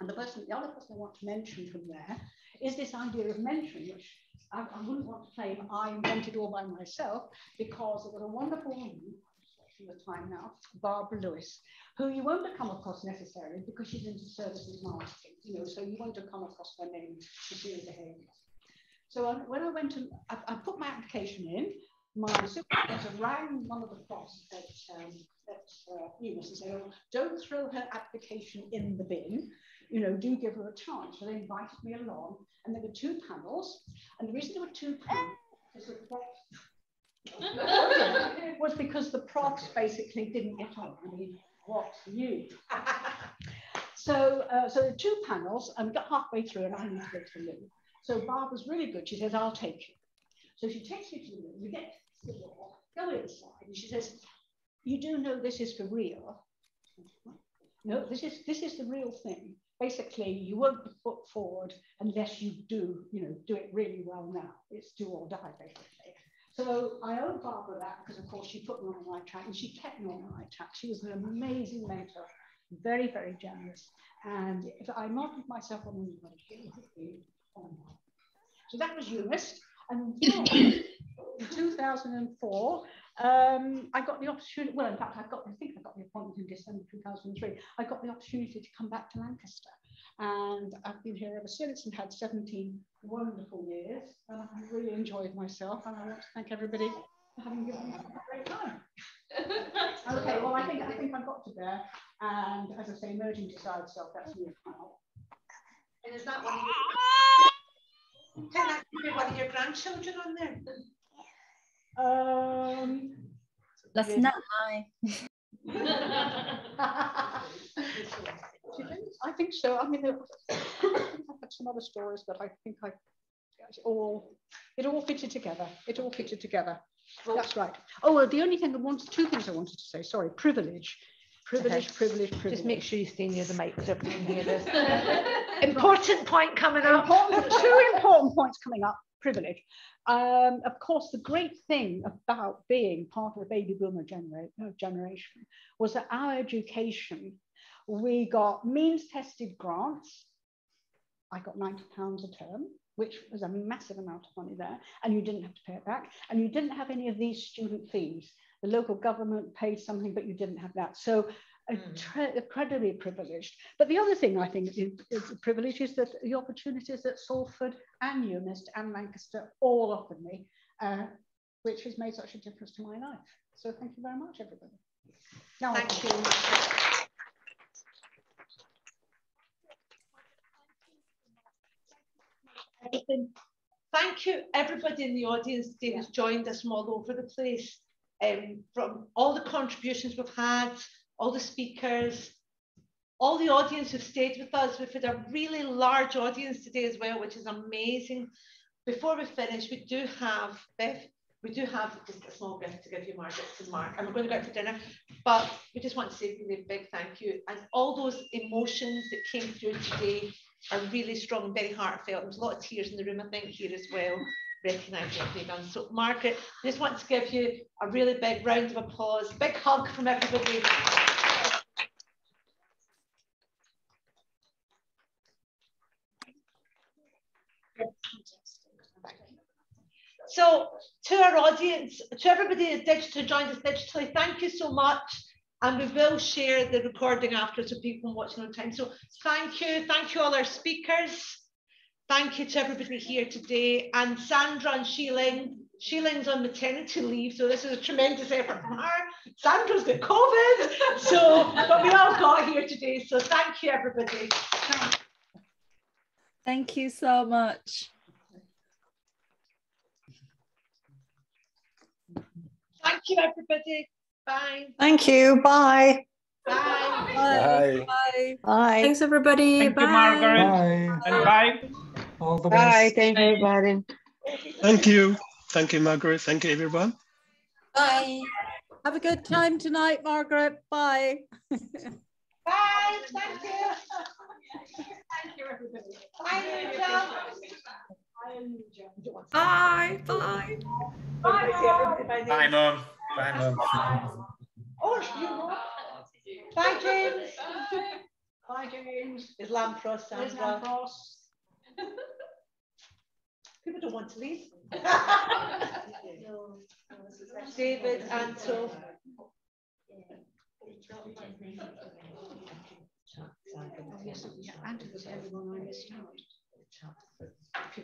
And the person, the other person I want to mention from there is this idea of mentoring, which I, I wouldn't want to claim I invented all by myself, because there was a wonderful woman from the time now, Barbara Lewis, who you won't have come across necessarily because she's into services marketing, you know, so you won't have come across her name to do the behavior. So um, when I went to, I, I put my application in, my supervisor rang one of the profs at um, UMIST and said, oh, don't throw her application in the bin. You know, do give her a chance. So they invited me along, and there were two panels. And the reason there were two panels was, that the was because the profs basically didn't get on. I mean, what you? so, uh, so the two panels, and we got halfway through, and I need to go to the loo. So Barbara's really good. She says, I'll take you. So she takes you to the loo. You get to the door, go inside, and she says, you do know this is for real. No, this is this is the real thing. Basically, you won't be put forward unless you do, you know, do it really well now. It's do or die, basically. So I owe Barbara that because, of course, she put me on the right track and she kept me on the right track. She was an amazing mentor, very, very generous. And if I modeled myself on anybody, it would be on mine. So that was UMIST. And then in two thousand four, um, I got the opportunity, well, in fact, I got, I think I got the appointment in December two thousand three. I got the opportunity to come back to Lancaster. And I've been here ever since and had seventeen wonderful years. And I've really enjoyed myself. And I want to thank everybody for having given me a great time. Okay, well, I think, I think I've got to there. And as I say, merging decides self, that's me now. And is that one of your, can that be one of your grandchildren on there? Um, Let's yeah. not lie. I think so. I mean, I've had some other stories, but I think I it all it all fitted together. It all fitted together. Well, that's right. Oh well, the only thing I wanted, two things I wanted to say. Sorry, privilege, privilege, okay. privilege, privilege. Just make sure you stay near the mic so we can hear this. Important point coming up. Important, two important points coming up. Privilege. Um, of course, the great thing about being part of the baby boomer genera generation was that our education, we got means-tested grants. I got ninety pounds a term, which was a massive amount of money there, and you didn't have to pay it back. And you didn't have any of these student fees. The local government paid something, but you didn't have that. So Mm. incredibly privileged. But the other thing I think is, is a privilege is that the opportunities that Salford and UMIST and Lancaster all offered me, uh, which has made such a difference to my life. So thank you very much, everybody. Now thank you. Everything. Thank you, everybody in the audience today yeah. who's joined us from all over the place. Um, from all the contributions we've had, all the speakers, all the audience who've stayed with us. We've had a really large audience today as well, which is amazing. Before we finish, we do have, Beth, we do have just a small gift to give you, Margaret and Mark, and we're going to go out for dinner, but we just want to say a really big thank you. And all those emotions that came through today are really strong and very heartfelt. There's a lot of tears in the room, I think, here as well, recognising what they've done. So, Margaret, I just want to give you a really big round of applause, big hug from everybody. So to our audience, to everybody that digitally joined us digitally, thank you so much. And we will share the recording after so people watching on time. So thank you. Thank you all our speakers. Thank you to everybody here today. And Sandra and Sheila. Sheila's on maternity leave, so this is a tremendous effort from her. Sandra's got COVID. So, but we all got here today. So thank you, everybody. Thank you so much. Thank you, everybody. Bye. Thank you. Bye. Bye. Bye. Bye. Bye. Thanks, everybody. Thank bye. You, Margaret. Bye. And bye. All the bye. Best. Thank you, Martin. Thank you. Thank you, Margaret. Thank you, everyone. Bye. Have a good time tonight, Margaret. Bye. Bye. Thank you. Thank you, everybody. Bye, Anuja. Bye. Bye. Bye, Mom. Bye, Mom. Bye, Mom. Oh, you know. Bye, James. Bye, James. There's Lampros, Sandra. People don't want to leave. David, Anto.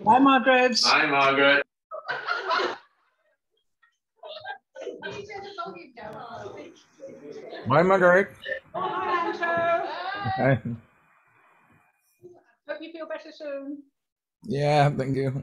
Bye, Margaret. Bye, Margaret. Bye, Margaret. Bye, Anto. Hope you feel better soon. Yeah, thank you.